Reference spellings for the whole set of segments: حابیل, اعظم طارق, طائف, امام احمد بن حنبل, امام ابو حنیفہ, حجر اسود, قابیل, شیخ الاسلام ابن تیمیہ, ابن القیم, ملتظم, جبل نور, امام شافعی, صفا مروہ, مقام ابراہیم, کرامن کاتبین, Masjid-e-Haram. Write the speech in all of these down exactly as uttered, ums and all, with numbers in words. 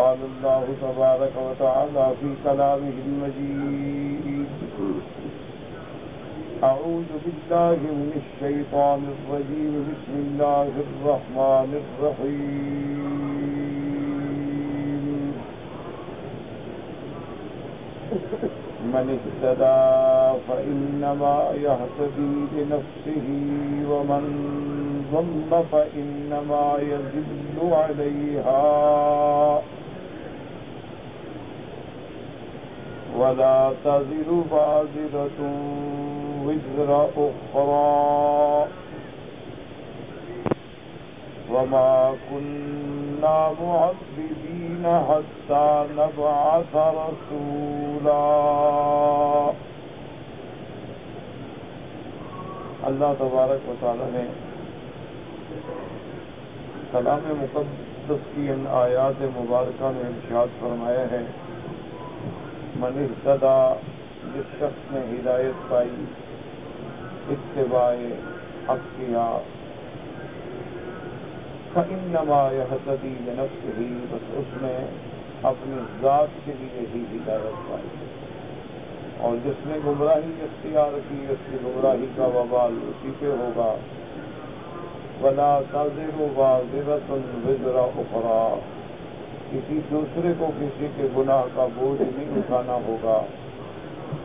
قال الله تبارك وتعالى في كلامه المجيد أعوذ بالله من الشيطان الرجيم بسم الله الرحمن الرحيم من اهتدى فإنما يهتدي لنفسه ومن ضل فإنما يضل عليها ولا تزر بازرة وزر أخرى وما كنا معذبين حتى نبعث رسولا. اللہ تبارک و تعالیٰ نے کلام مقدس کی ان آیات مبارکہ میں ارشاد فرمایا ہے من اہتدی، جس شخص نے ہدایت پائی، اتباع حق کیا، فإنما یہتدی لنفسہ، بس اس نے اپنی ذات کے لیے ہی ہدایت پائی، اور جس نے گمراہی اختیار کی اس کی گمراہی کا وبال اسی پہ ہوگا. وَلَا تَزِرُ وَازِرَةٌ وِزْرَ أُخْرَىٰ، کسی دوسرے کو کسی کے گناہ کا بوجھ نہیں اٹھانا ہوگا.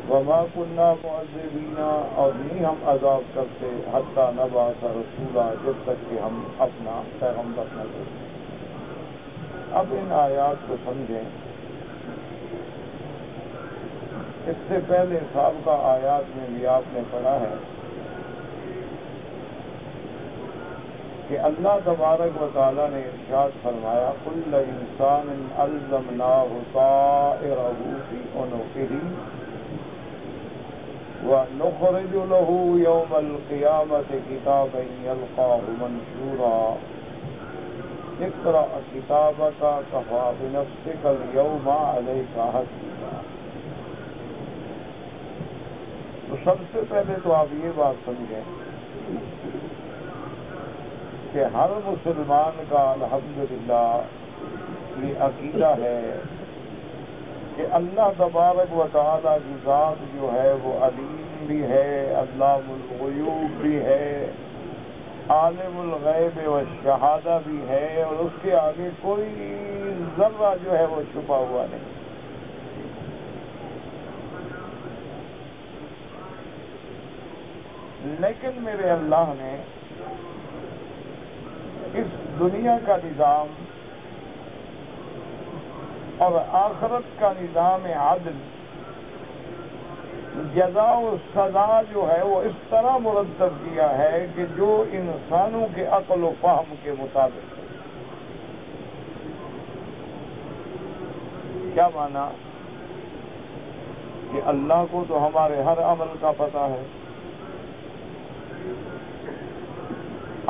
وَمَا كُنَّا مُعَذِّبِينَ، اور نہیں ہم عذاب کرتے، حتیٰ نبعث رسولا، جب تک کہ ہم اپنا پیغمبر نہ کریں. اب ان آیات کو سمجھیں. اس سے پہلے سابقہ آیات میں بھی آپ نے پڑھا ہے کہ اللہ تبارک و تعالیٰ نے ارشاد فرمایا کل انسان الزمناہ طائرہ فی عنقہ ونخرج له یوم القیامۃ کتابا یلقاہ منشورا اقرأ کتابک کفیٰ بنفسک الیوم علیک حسیبا. تو سب سے پہلے تو آپ یہ بات سمجھیں کہ ہر مسلمان کا الحمدللہ یہ عقیدہ ہے کہ اللہ تبارک و تعالیٰ کی ذات جو ہے وہ علیم بھی ہے، علام الغیوب بھی ہے، عالم الغیب والشہادہ بھی ہے، اور اس کے آگے کوئی ذرہ جو ہے وہ چھپا ہوا نہیں. لیکن میرے اللہ نے اس دنیا کا نظام اور آخرت کا نظام عدل، جزا و سزا جو ہے وہ اس طرح مرتب کیا ہے کہ جو انسانوں کے عقل و فہم کے مطابق ہے. کیا مانا کہ اللہ کو تو ہمارے ہر عمل کا پتہ ہے.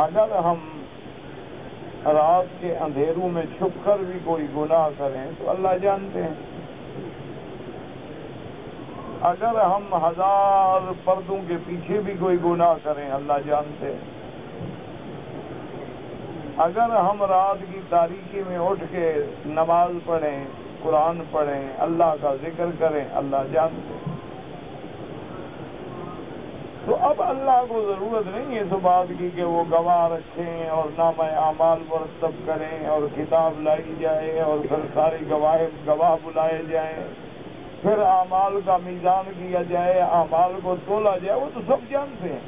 اگر ہم رات کے اندھیروں میں چھپ کر بھی کوئی گناہ کریں تو اللہ جانتے ہیں. اگر ہم ہزار پردوں کے پیچھے بھی کوئی گناہ کریں اللہ جانتے ہیں. اگر ہم رات کی تاریکی میں اٹھ کے نماز پڑھیں، قرآن پڑھیں، اللہ کا ذکر کریں، اللہ جانتے ہیں. تو اب اللہ کو ضرورت نہیں ہے اس بات کی کہ وہ گواہ رکھیں اور نامہ اعمال مرتب کریں اور کتاب لائی جائے اور پھر سارے گواہ گواہ بلائے جائیں، پھر اعمال کا میزان کیا جائے، اعمال کو تولا جائے. وہ تو سب جانتے ہیں.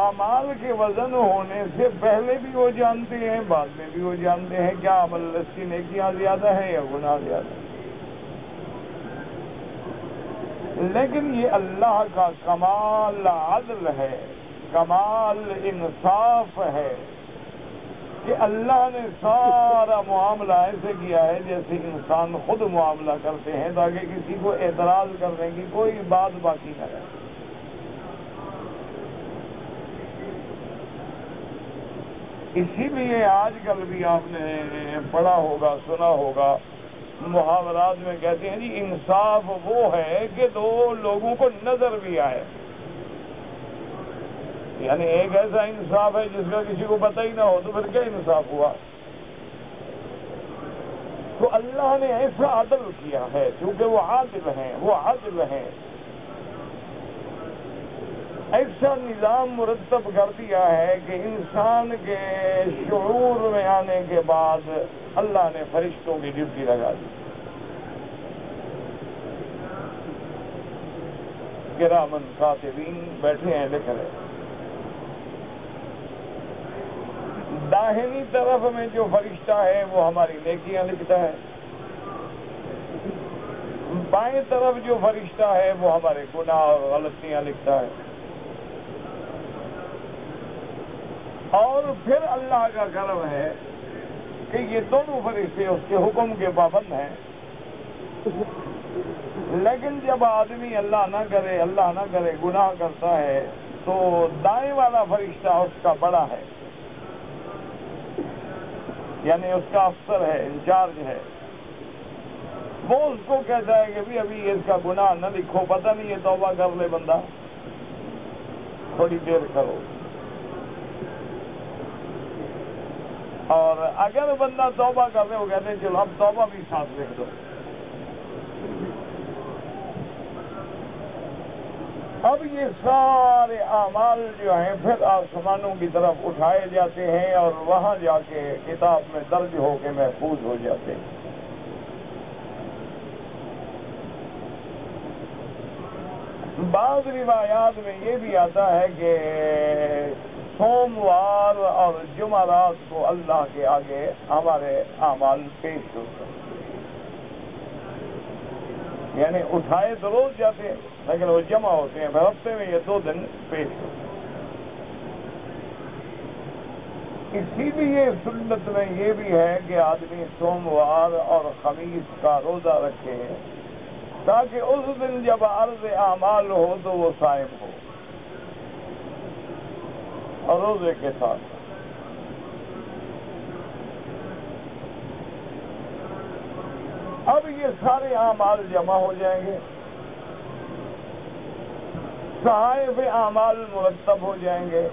اعمال کے وزن ہونے سے پہلے بھی وہ جانتے ہیں، بعد میں بھی وہ جانتے ہیں کیا عمل اس کی نیکیاں زیادہ ہیں یا گناہ زیادہ ہیں. لیکن یہ اللہ کا کمال عدل ہے، کمال انصاف ہے کہ اللہ نے سارا معاملہ ایسے کیا ہے جیسے انسان خود معاملہ کرتے ہیں، تاکہ کسی کو اعتراض کرنے کی کوئی بات باقی نہ رہے. اسی لیے آج کل بھی آپ نے پڑھا ہوگا، سنا ہوگا، محاورات میں کہتے ہیں جی انصاف وہ ہے کہ دو لوگوں کو نظر بھی آئے. یعنی ایک ایسا انصاف ہے جس کا کسی کو پتہ ہی نہ ہو تو پھر کیا انصاف ہوا؟ تو اللہ نے ایسا عدل کیا ہے کیونکہ وہ عادل ہیں، وہ عادل ہیں، ایسا نظام مرتب کر دیا ہے کہ انسان کے شعور میں آنے کے بعد اللہ نے فرشتوں کی ڈیوٹی لگا دی کہ کرامن کاتبین بیٹھے ہیں لکھ رہے ہیں۔ داہنی طرف میں جو فرشتہ ہے وہ ہماری نیکیاں لکھتا ہے، بائیں طرف جو فرشتہ ہے وہ ہمارے گناہ اور غلطیاں لکھتا ہے۔ اور پھر اللہ کا کرم ہے کہ یہ دونوں فرشتے اس کے حکم کے پابند ہیں، لیکن جب آدمی اللہ نہ کرے اللہ نہ کرے گناہ کرتا ہے تو دائیں والا فرشتہ اس کا بڑا ہے، یعنی اس کا افسر ہے، انچارج ہے، وہ اس کو کہتا ہے کہ بھی ابھی اس کا گناہ نہ لکھو، پتہ نہیں یہ توبہ کر لے بندہ، تھوڑی دیر کرو، اور اگر بندہ توبہ کر رہے ہو کہتے ہیں چلو اب توبہ بھی ساتھ لکھ دو۔ اب یہ سارے اعمال جو ہیں پھر آسمانوں کی طرف اٹھائے جاتے ہیں اور وہاں جا کے کتاب میں درج ہو کے محفوظ ہو جاتے ہیں۔ بعض روایات میں یہ بھی آتا ہے کہ سوموار اور جمعرات کو اللہ کے آگے ہمارے اعمال پیش ہوتے ہیں، یعنی اٹھائے تو روز جاتے ہیں لیکن وہ جمع ہوتے ہیں، پھر ہفتے میں یہ دو دن پیش ہوتے ہیں۔ اسی لیے سنت میں یہ بھی ہے کہ آدمی سوموار اور خمیس کا روزہ رکھے تاکہ اس دن جب عرض اعمال ہو تو وہ صائم ہو، اور روزے کے ساتھ۔ اب یہ سارے اعمال جمع ہو جائیں گے، صحائف اعمال مرتب ہو جائیں گے۔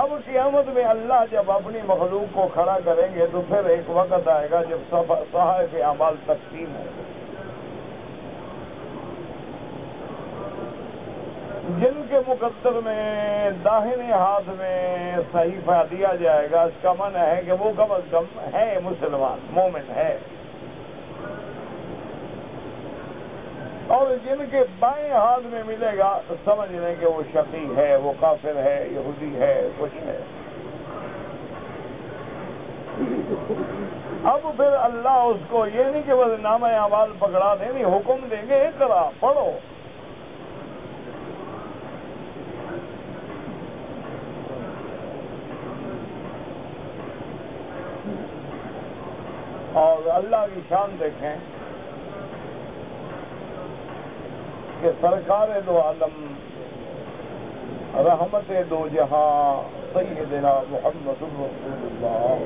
اب قیامت میں اللہ جب اپنی مخلوق کو کھڑا کریں گے تو پھر ایک وقت آئے گا جب صحائف اعمال تقسیم ہوں گے، جن کے مقدر میں داہنے ہاتھ میں صحیفہ دیا جائے گا، اس کا من ہے کہ وہ کم از کم ہے مسلمان، مومن ہے، اور جن کے بائیں ہاتھ میں ملے گا سمجھ لیں کہ وہ شقی ہے، وہ کافر ہے، یہودی ہے، کچھ ہے۔ اب پھر اللہ اس کو یہ نہیں کہ بس نامہ اعمال پکڑا دیں، نہیں، حکم دیں گے اقرا، پڑھو۔ اور اللہ کی شان دیکھیں کہ سرکار دو عالم رحمت دو جہاں سیدنا محمد رسول اللہ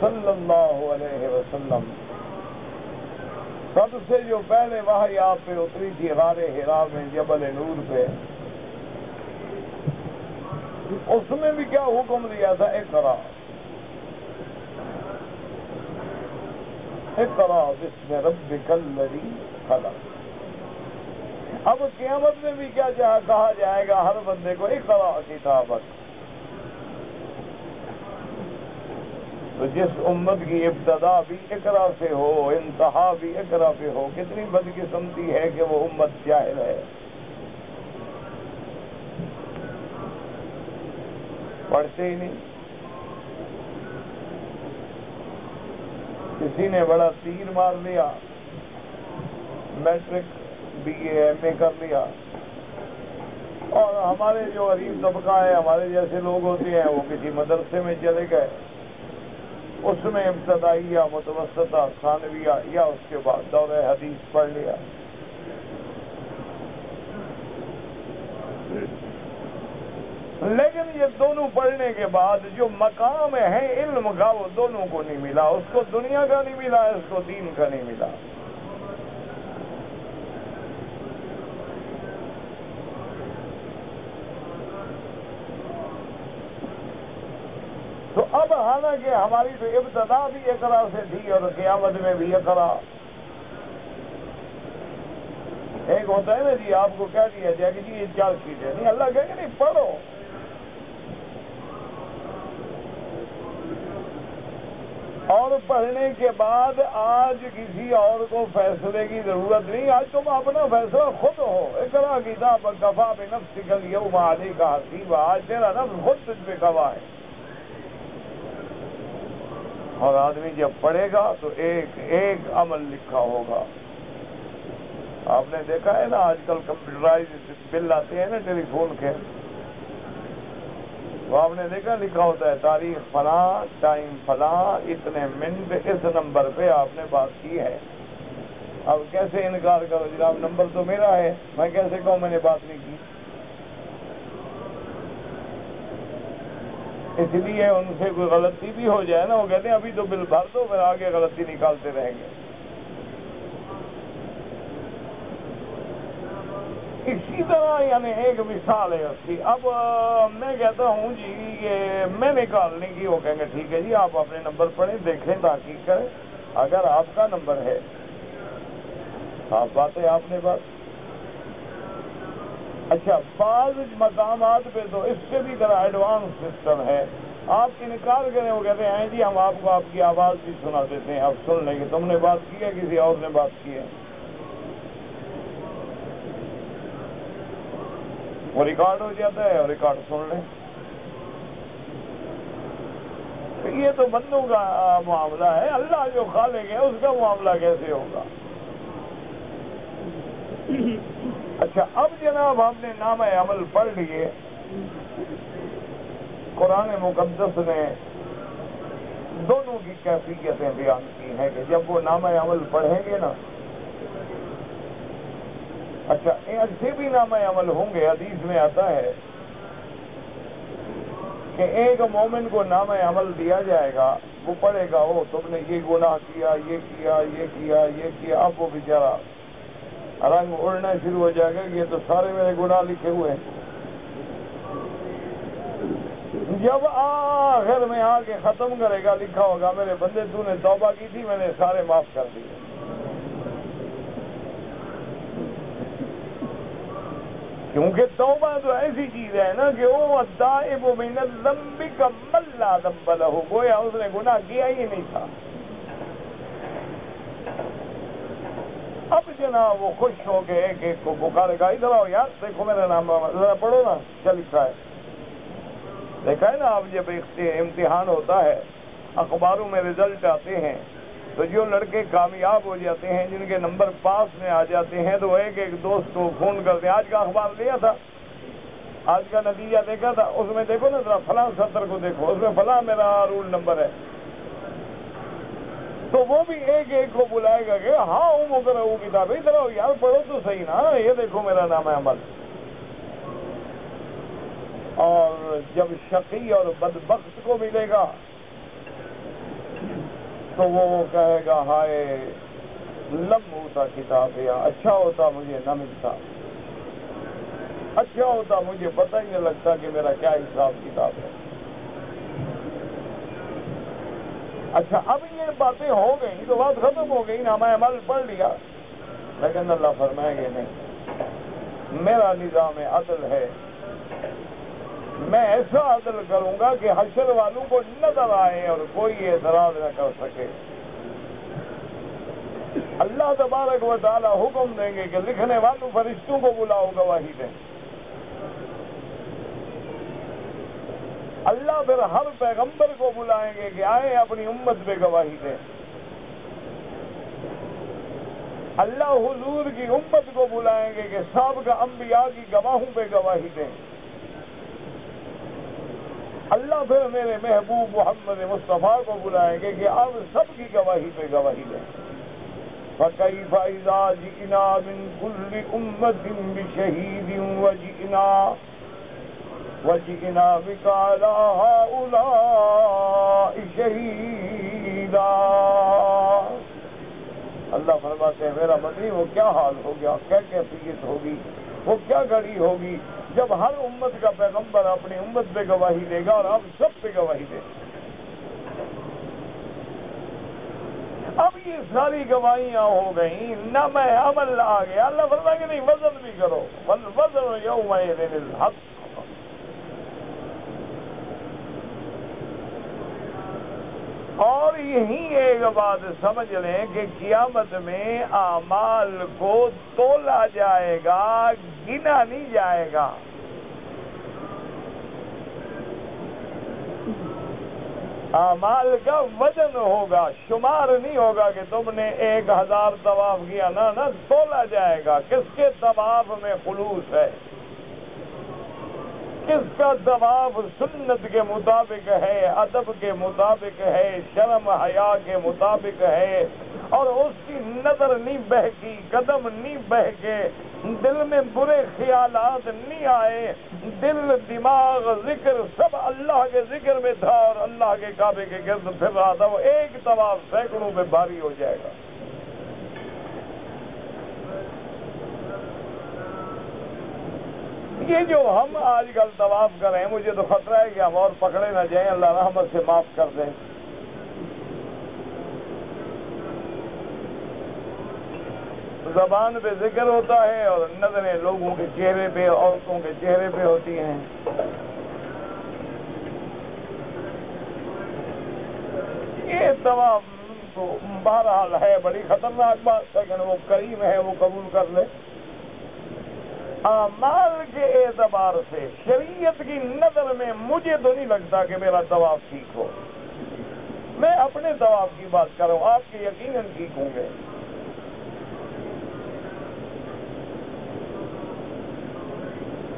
صلی اللہ علیہ وسلم، سب سے جو پہلے وحی آپ پہ اتری تھی غار حرا میں جبل نور پہ، اس میں بھی کیا حکم دیا تھا؟ اقرا اقرا بسم ربک الذی خلق۔ اب قیامت میں بھی کیا کہا جائے گا؟ ہر بندے کو اقرا کتابک۔ تو جس امت کی ابتدا بھی اقرا سے ہو، انتہا بھی اقرا پہ ہو، کتنی بدقسمتی ہے کہ وہ امت جاہل ہے۔ پڑھتے ہی نہیں۔ کسی نے بڑا تیر مار لیا، matric B A M A کر لیا، اور ہمارے جو غریب طبقہ ہے، ہمارے جیسے لوگ ہوتے ہیں، وہ کسی مدرسے میں چلے گئے، اس میں ابتدائیہ، متوسطہ، ثانویہ یا اس کے بعد دور حدیث پڑھ لیا۔ لیکن یہ دونوں پڑھنے کے بعد جو مقام ہے علم کا وہ دونوں کو نہیں ملا، اس کو دنیا کا نہیں ملا، اس کو دین کا نہیں ملا۔ تو اب حالانکہ ہماری تو ابتدا بھی اقرا سے تھی اور قیامت میں بھی اقرا. ایک ہوتا ہے نا جی آپ کو کہہ دیا جائے کہ جی یہ چار چیزیں نہیں, اللہ کہے کہ نہیں پڑھو, اور پڑھنے کے بعد آج کسی اور کو فیصلے کی ضرورت نہیں, آج تم اپنا فیصلہ خود ہو. اقرا کتاب کفا بے نفس کل یوم علیک حسیبا, آج تیرا نفس خود تجھ پہ گواہ ہے. اور آدمی جب پڑھے گا تو ایک ایک عمل لکھا ہوگا. آپ نے دیکھا ہے نا آج کل کمپیوٹرائز بل آتے ہیں نا ٹیلی فون کے, تو آپ نے دیکھا لکھا ہوتا ہے تاریخ فلاں, ٹائم فلاں, اتنے منٹ اس نمبر پہ آپ نے بات کی ہے. اب کیسے انکار کرو جناب نمبر تو میرا ہے, میں کیسے کہوں میں نے بات نہیں کی. اس لیے ان سے کوئی غلطی بھی ہو جائے نا, وہ کہتے ہیں ابھی تو بل بھر دو پھر آگے غلطی نکالتے رہیں گے. اسی طرح یعنی ایک مثال ہے اس کی. اب میں کہتا ہوں جی یہ میں نکالنے کی, وہ کہیں گے ٹھیک ہے جی آپ اپنے نمبر پڑھیں, دیکھیں, تحقیق کریں, اگر آپ کا نمبر ہے آپ باتیں آپ نے بات. اچھا بعض مقامات پہ تو اس سے بھی ذرا ایڈوانس سسٹم ہے, آپ انکار کریں وہ کہتے ہیں جی ہم آپ کو آپ کی آواز بھی سنا دیتے ہیں, آپ سن لیں کہ تم نے بات کی ہے کسی اور نے بات کی ہے, وہ ریکارڈ ہو جاتا ہے اور ریکارڈ سن لیں. یہ تو بندوں کا معاملہ ہے, اللہ جو خالق ہے اس کا معاملہ کیسے ہوگا. اچھا اب جناب ہم نے نام عمل پڑھ لیے, قرآن مقدس نے دونوں کی کیفیتیں بیان کی ہیں کہ جب وہ نام عمل پڑھیں گے نا, اچھا ایسے بھی نام عمل ہوں گے. حدیث میں آتا ہے کہ ایک مومن کو نام عمل دیا جائے گا, وہ پڑھے گا وہ تم نے یہ گناہ کیا, یہ کیا, یہ کیا, یہ کیا. اب وہ بیچارہ رنگ اڑنا شروع ہو جائے گا, یہ تو سارے میرے گناہ لکھے ہوئے ہیں. جب آخر میں آ کے ختم کرے گا لکھا ہوگا میرے بندے تو نے توبہ کی تھی میں نے سارے معاف کر دیے. کیونکہ توبہ تو ایسی چیز ہے نا کہ وہ التائب من الذنب کمن لا ذنب لہ, گویا اس نے گناہ کیا ہی نہیں تھا. اب جناب وہ خوش ہو کے ایک ایک کو پکارے گا, ادھر آؤ یار دیکھو میرا نام ذرا پڑھو نا, کیا لکھا ہے. دیکھا ہے نا اب جب امتحان ہوتا ہے اخباروں میں رزلٹ آتے ہیں تو جو لڑکے کامیاب ہو جاتے ہیں جن کے نمبر پاس میں آ جاتے ہیں تو ایک ایک دوست کو فون کرتے ہیں, آج کا اخبار لیا تھا, آج کا نتیجہ دیکھا تھا, اس میں دیکھو نا ذرا فلاں ستر کو دیکھو, اس میں فلاں میرا رول نمبر ہے. تو وہ بھی ایک ایک کو بلائے گا کہ ہاں ہوں وہ کرو وہ کتابیں ادھر آؤ یار پڑھو تو صحیح نا, یہ دیکھو میرا نام ہے عمل. اور جب شقی اور بدبخت کو ملے گا تو وہ کہے گا ہائے لم ہوتا کتاب, یا اچھا ہوتا مجھے نہ ملتا, اچھا ہوتا مجھے پتہ ہی نہیں لگتا کہ میرا کیا حساب کتاب ہے. اچھا اب یہ باتیں ہو گئی تو بات ختم ہو گئی, نامہ عمل پڑھ لیا, لیکن اللہ فرمائیں گے نہیں میرا نظام عدل ہے, میں ایسا عدل کروں گا کہ حشر والوں کو نظر آئے اور کوئی اعتراض نہ کر سکے. اللہ تبارک و تعالی حکم دیں گے کہ لکھنے والوں فرشتوں کو بلاؤ گواہی دیں. اللہ پھر ہر پیغمبر کو بلائیں گے کہ آئے اپنی امت پہ گواہی دیں. اللہ حضور کی امت کو بلائیں گے کہ سابقہ انبیاء کی گواہوں پہ گواہی دیں. اللہ پھر میرے محبوب محمد مصطفیٰ کو بلائیں گے کہ آپ سب کی گواہی پہ گواہی دیں. فَكَيْفَ إِذَا جِئْنَا مِن كُلِّ أُمَّةٍ بِشَهِيدٍ وَجِئْنَا وَجِئْنَا بِكَ عَلَىٰ هَٰؤُلَاءِ شَهِيدًا. اللہ فرماتے ہیں میرا مدنی وہ کیا حال ہو گیا, کیا کیفیت ہوگی, وہ کیا گھڑی ہوگی جب ہر امت کا پیغمبر اپنی امت پہ گواہی دے گا اور آپ سب پہ گواہی دے گا. اب یہ ساری گواہیاں ہو گئیں، نہ میں عمل آ گیا. اللہ فرمائے کہ نہیں وزن بھی کرو، وزن یومئذ الحق. اور یہی ایک بات سمجھ لیں کہ قیامت میں اعمال کو تولا جائے گا، گنا نہیں جائے گا. اعمال کا وزن ہوگا، شمار نہیں ہوگا کہ تم نے ایک ہزار طواف کیا. نہ نہ تولا جائے گا کس کے طواف میں خلوص ہے، کس کا طواف سنت کے مطابق ہے، ادب کے مطابق ہے، شرم حیا کے مطابق ہے، اور اس کی نظر نہیں بہکی، قدم نہیں بہکے، دل میں برے خیالات نہیں آئے، دل دماغ ذکر سب اللہ کے ذکر میں تھا اور اللہ کے کعبے کے گرد پھر رہا تھا. وہ ایک طواف سینکڑوں پہ بھاری ہو جائے گا. یہ جو ہم آج کل طواف کر رہے ہیں، مجھے تو خطرہ ہے کہ ہم اور پکڑے نہ جائیں، اللہ رحمت سے معاف کر دیں. زبان پہ ذکر ہوتا ہے اور نظریں لوگوں کے چہرے پہ، عورتوں کے چہرے پہ ہوتی ہیں. یہ طواف تو بہرحال ہے بڑی خطرناک بات، لیکن وہ کریم ہے، وہ قبول کر لے. اعمال کے اعتبار سے شریعت کی نظر میں مجھے تو نہیں لگتا کہ میرا طواف ٹھیک ہو. میں اپنے طواف کی بات کروں، آپ کے یقیناً ٹھیک ہوں گے.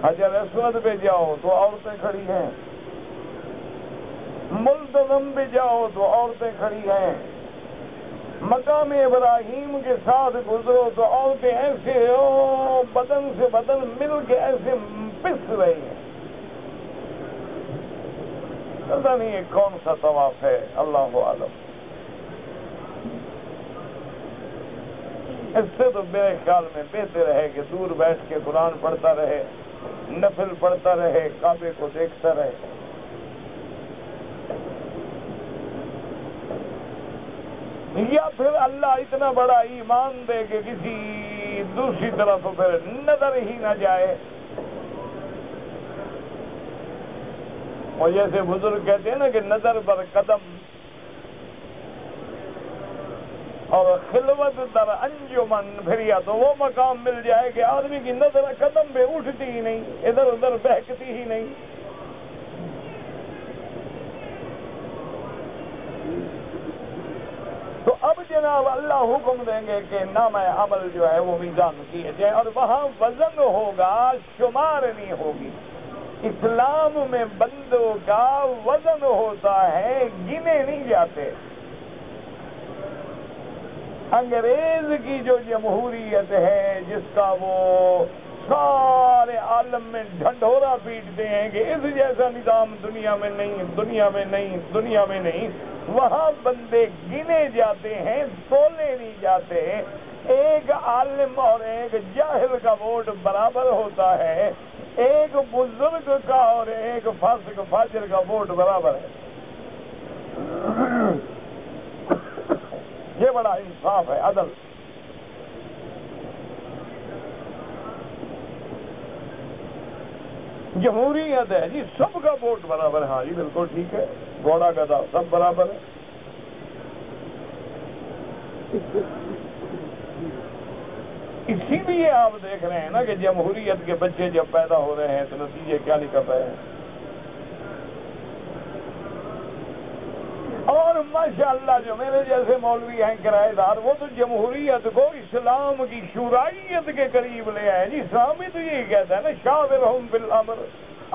حجر اسود پہ جاؤ تو عورتیں کھڑی ہیں، ملتظم پہ جاؤ تو عورتیں کھڑی ہیں، مقام ابراہیم کے ساتھ گزرو تو عورتیں ایسے او بدن سے بدن مل کے ایسے پس رہی ہیں. پتہ نہیں یہ کون سا طواف ہے، اللہ عالم. اس سے تو میرے خیال میں بہتر ہے کہ دور بیٹھ کے قرآن پڑھتا رہے، نفل پڑھتا رہے، کعبے کو دیکھتا رہے. یا پھر اللہ اتنا بڑا ایمان دے کہ کسی دوسری طرف پھر نظر ہی نہ جائے. اور جیسے بزرگ کہتے ہیں نا کہ نظر پر قدم اور خلوت در انجمن، پھر یا تو وہ مقام مل جائے کہ آدمی کی نظر قدم پہ اٹھتی ہی نہیں، ادھر ادھر بہکتی ہی نہیں. تو اب جناب اللہ حکم دیں گے کہ نام عمل جو ہے وہ میزان کیے جائے، اور وہاں وزن ہوگا، شمار نہیں ہوگی. اسلام میں بندوں کا وزن ہوتا ہے، گنے نہیں جاتے. انگریز کی جو جمہوریت ہے، جس کا وہ سارے عالم میں ڈھنڈورا پیٹتے ہیں کہ اس جیسا نظام دنیا میں نہیں، دنیا میں نہیں، دنیا میں نہیں، وہاں بندے گنے جاتے ہیں، تولے نہیں جاتے. ایک عالم اور ایک جاہل کا ووٹ برابر ہوتا ہے، ایک بزرگ کا اور ایک فاسق فاجر کا ووٹ برابر ہے. یہ بڑا انصاف ہے، عدل. جمہوریت ہے جی، سب کا ووٹ برابر ہے. ہاں جی بالکل ٹھیک ہے، گھوڑا گدا سب برابر ہے. اسی لیے آپ دیکھ رہے ہیں نا کہ جمہوریت کے بچے جب پیدا ہو رہے ہیں تو نتیجے کیا نکل رہے ہیں. اور ماشاءاللہ جو میرے جیسے مولوی ہیں، کرایہ دار، وہ تو جمہوریت کو اسلام کی شرائط کے قریب لے آئے جی. اسلام ہی تو یہی کہتا ہے نا، شاورہم بالامر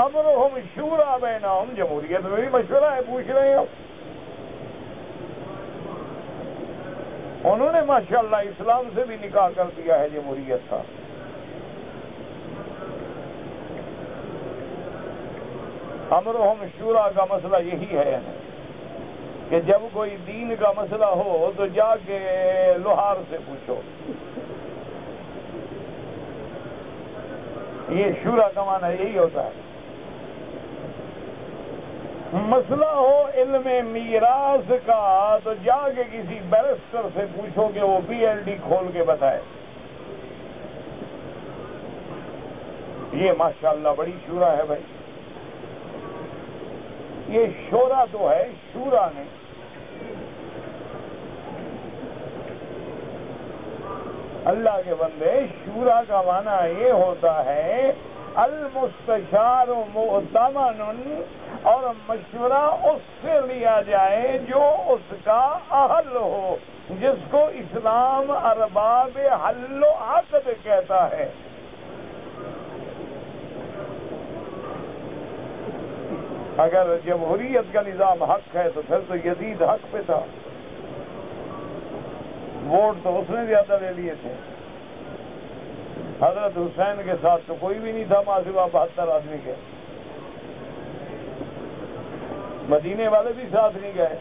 امرہم شورا بینہم. جمہوریت میں بھی مشورہ ہے، پوچھ رہے ہیں آپ. انہوں نے ماشاءاللہ اسلام سے بھی نکاح کر دیا ہے جمہوریت کا. امرہم شورا کا مسئلہ یہی ہے کہ جب کوئی دین کا مسئلہ ہو تو جا کے لوہار سے پوچھو. یہ شورا کمانا یہی ہوتا ہے. مسئلہ ہو علم میراث کا تو جا کے کسی بیرسٹر سے پوچھو کہ وہ پی ایل ڈی کھول کے بتائے. یہ ماشاءاللہ بڑی شورا ہے بھائی. یہ شورا تو ہے شورا نے اللہ کے بندے، شورا کا معنی یہ ہوتا ہے المستشار مؤتمن، اور مشورہ اس سے لیا جائے جو اس کا اہل ہو، جس کو اسلام ارباب حل و عقد کہتا ہے. اگر جمہوریت کا نظام حق ہے تو پھر تو یزید حق پہ تھا، ووٹ تو اس نے زیادہ لے لیے تھے. حضرت حسین کے ساتھ تو کوئی بھی نہیں تھا ماسوا بہتر آدمی کے. مدینے والے بھی ساتھ نہیں گئے،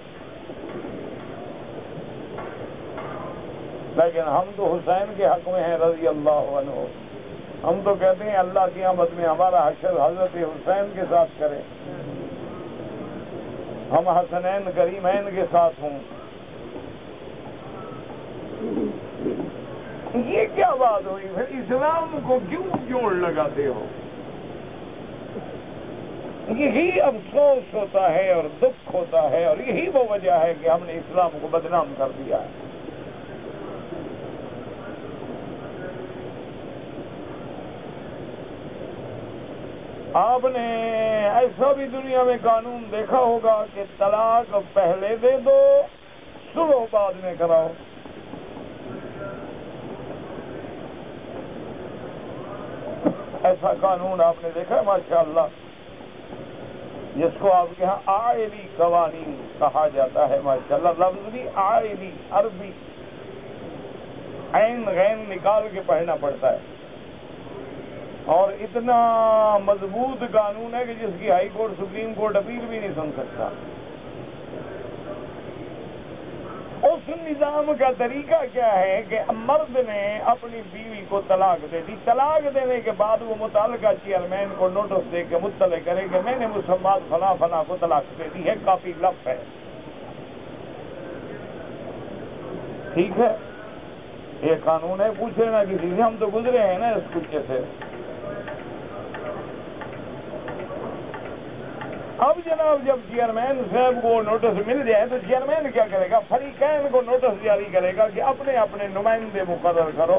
لیکن ہم تو حسین کے حق میں ہیں رضی اللہ عنہ. ہم تو کہتے ہیں اللہ کی آمد میں ہمارا حشر حضرت حسین کے ساتھ کریں. ہم حسنین کریمین کے ساتھ ہوں. یہ کیا بات ہوئی؟ پھر اسلام کو کیوں جوڑ لگاتے ہو؟ یہی افسوس ہوتا ہے اور دکھ ہوتا ہے، اور یہی وہ وجہ ہے کہ ہم نے اسلام کو بدنام کر دیا ہے. آپ نے ایسا بھی دنیا میں قانون دیکھا ہوگا کہ طلاق پہلے دے دو، صلح بعد میں کراؤ. ایسا قانون آپ نے دیکھا ہے ماشاءاللہ، جس کو آپ کے ہاں آئلی قوانین کہا جاتا ہے. ماشاءاللہ لفظ بھی آئلی، عربی، عین غین نکال کے پڑھنا پڑتا ہے، اور اتنا مضبوط قانون ہے کہ جس کی high court, supreme court appeal بھی نہیں سن سکتا. اس نظام کا طریقہ کیا ہے کہ مرد نے اپنی بیوی کو طلاق دے دی، طلاق دینے کے بعد وہ متعلقہ چیئرمین کو نوٹس دے کے مطلع کرے کہ میں نے مسلمان فلاں فلاں کو طلاق دے دی ہے. کافی لفظ ہے، ٹھیک ہے، یہ قانون ہے. پوچھ لینا کسی سے، ہم تو گزرے ہیں نا اس کچھ سے. اب جناب جب چیئرمین صاحب کو نوٹس مل جائے تو چیئرمین کیا کرے گا؟ فریقین کو نوٹس جاری کرے گا کہ اپنے اپنے نمائندے مقرر کرو،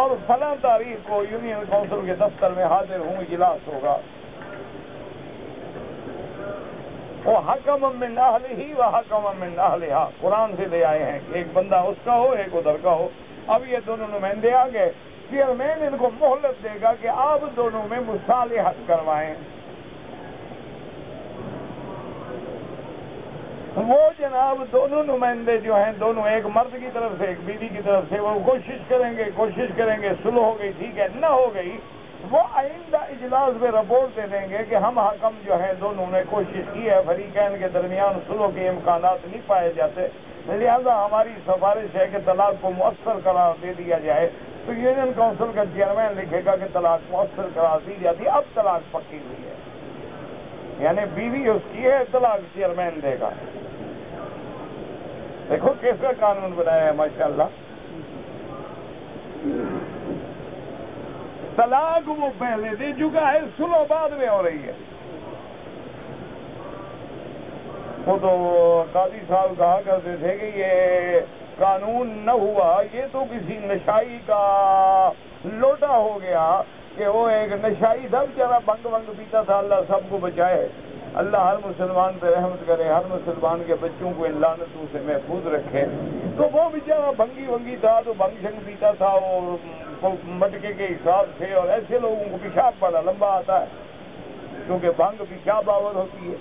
اور فلاں تاریخ کو یونین کونسل کے دفتر میں حاضر ہوں، اجلاس ہوگا. وہ حکم من اہلہ و حکم من اہلہا قرآن سے لے آئے ہیں کہ ایک بندہ اس کا ہو، ایک ادھر کا ہو. اب یہ دونوں نمائندے آ گئے، چیئرمین ان کو مہلت دے گا کہ آپ دونوں میں مصالحت کروائیں. وہ جناب دونوں نمائندے جو ہیں، دونوں ایک مرد کی طرف سے ایک بیوی کی طرف سے، وہ کوشش کریں گے کوشش کریں گے سلو ہو گئی ٹھیک ہے، نہ ہو گئی وہ آئندہ اجلاس میں رپورٹ دے دیں گے کہ ہم حکم جو ہیں دونوں نے کوشش کی ہے، فریقین کے درمیان سلو کے امکانات نہیں پائے جاتے، لہذا ہماری سفارش ہے کہ طلاق کو مؤثر قرار دے دیا جائے. تو یونین کونسل کا چیئرمین لکھے گا کہ طلاق مؤثر قرار دی جاتی ہے، اب طلاق پکی ہوئی ہے. یعنی بیوی اس کی ہے، طلاق چیئرمین دے گا. دیکھو کیسا قانون بنایا ہے ماشاءاللہ. طلاق وہ پہلے دے چکا ہے، سلو بعد میں ہو رہی ہے. وہ تو قاضی صاحب کہا کرتے تھے کہ یہ قانون نہ ہوا، یہ تو کسی نشائی کا لوٹا ہو گیا کہ وہ ایک نشائی تھا، بچارا بنگ بنگ پیتا تھا. اللہ سب کو بچائے، اللہ ہر مسلمان پہ رحمت کرے، ہر مسلمان کے بچوں کو ان لعنتوں سے محفوظ رکھے. تو وہ بچارا بھنگی بھنگی تھا، تو بھنگ شنگ پیتا تھا اور مٹکے کے حساب سے، اور ایسے لوگوں کو پیشاب بڑا لمبا آتا ہے کیونکہ بھنگ پیشاب آور ہوتی ہے.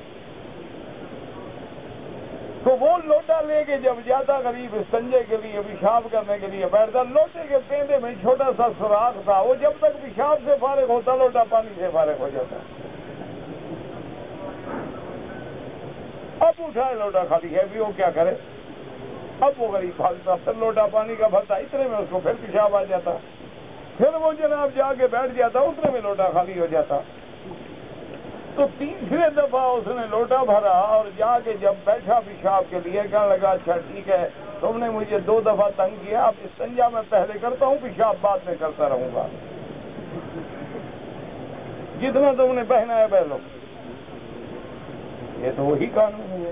تو وہ لوٹا لے کے جب جاتا غریب استنجے کے لیے، پیشاب کرنے کے لیے بیٹھتا، لوٹے کے پیندے میں چھوٹا سا سوراخ تھا، وہ جب تک پیشاب سے فارغ ہوتا لوٹا پانی سے فارغ ہو جاتا. اب اٹھائے لوٹا خالی ہے بھی، وہ کیا کرے؟ اب وہ غریب پھنستا، پھر لوٹا پانی کا بھرتا، اتنے میں اس کو پھر پیشاب آ جاتا، پھر وہ جناب جا کے بیٹھ جاتا، اتنے میں لوٹا خالی ہو جاتا. تو تیسرے دفعہ اس نے لوٹا بھرا اور جا کے جب بیٹھا پیشاب کے لیے کہنے لگا اچھا ٹھیک ہے تم نے مجھے دو دفعہ تنگ کیا، اب استنجا میں پہلے کرتا ہوں پیشاب بعد میں کرتا رہوں گا، جتنا تم نے پہنا ہے پہلو. یہ تو وہی قانون ہے.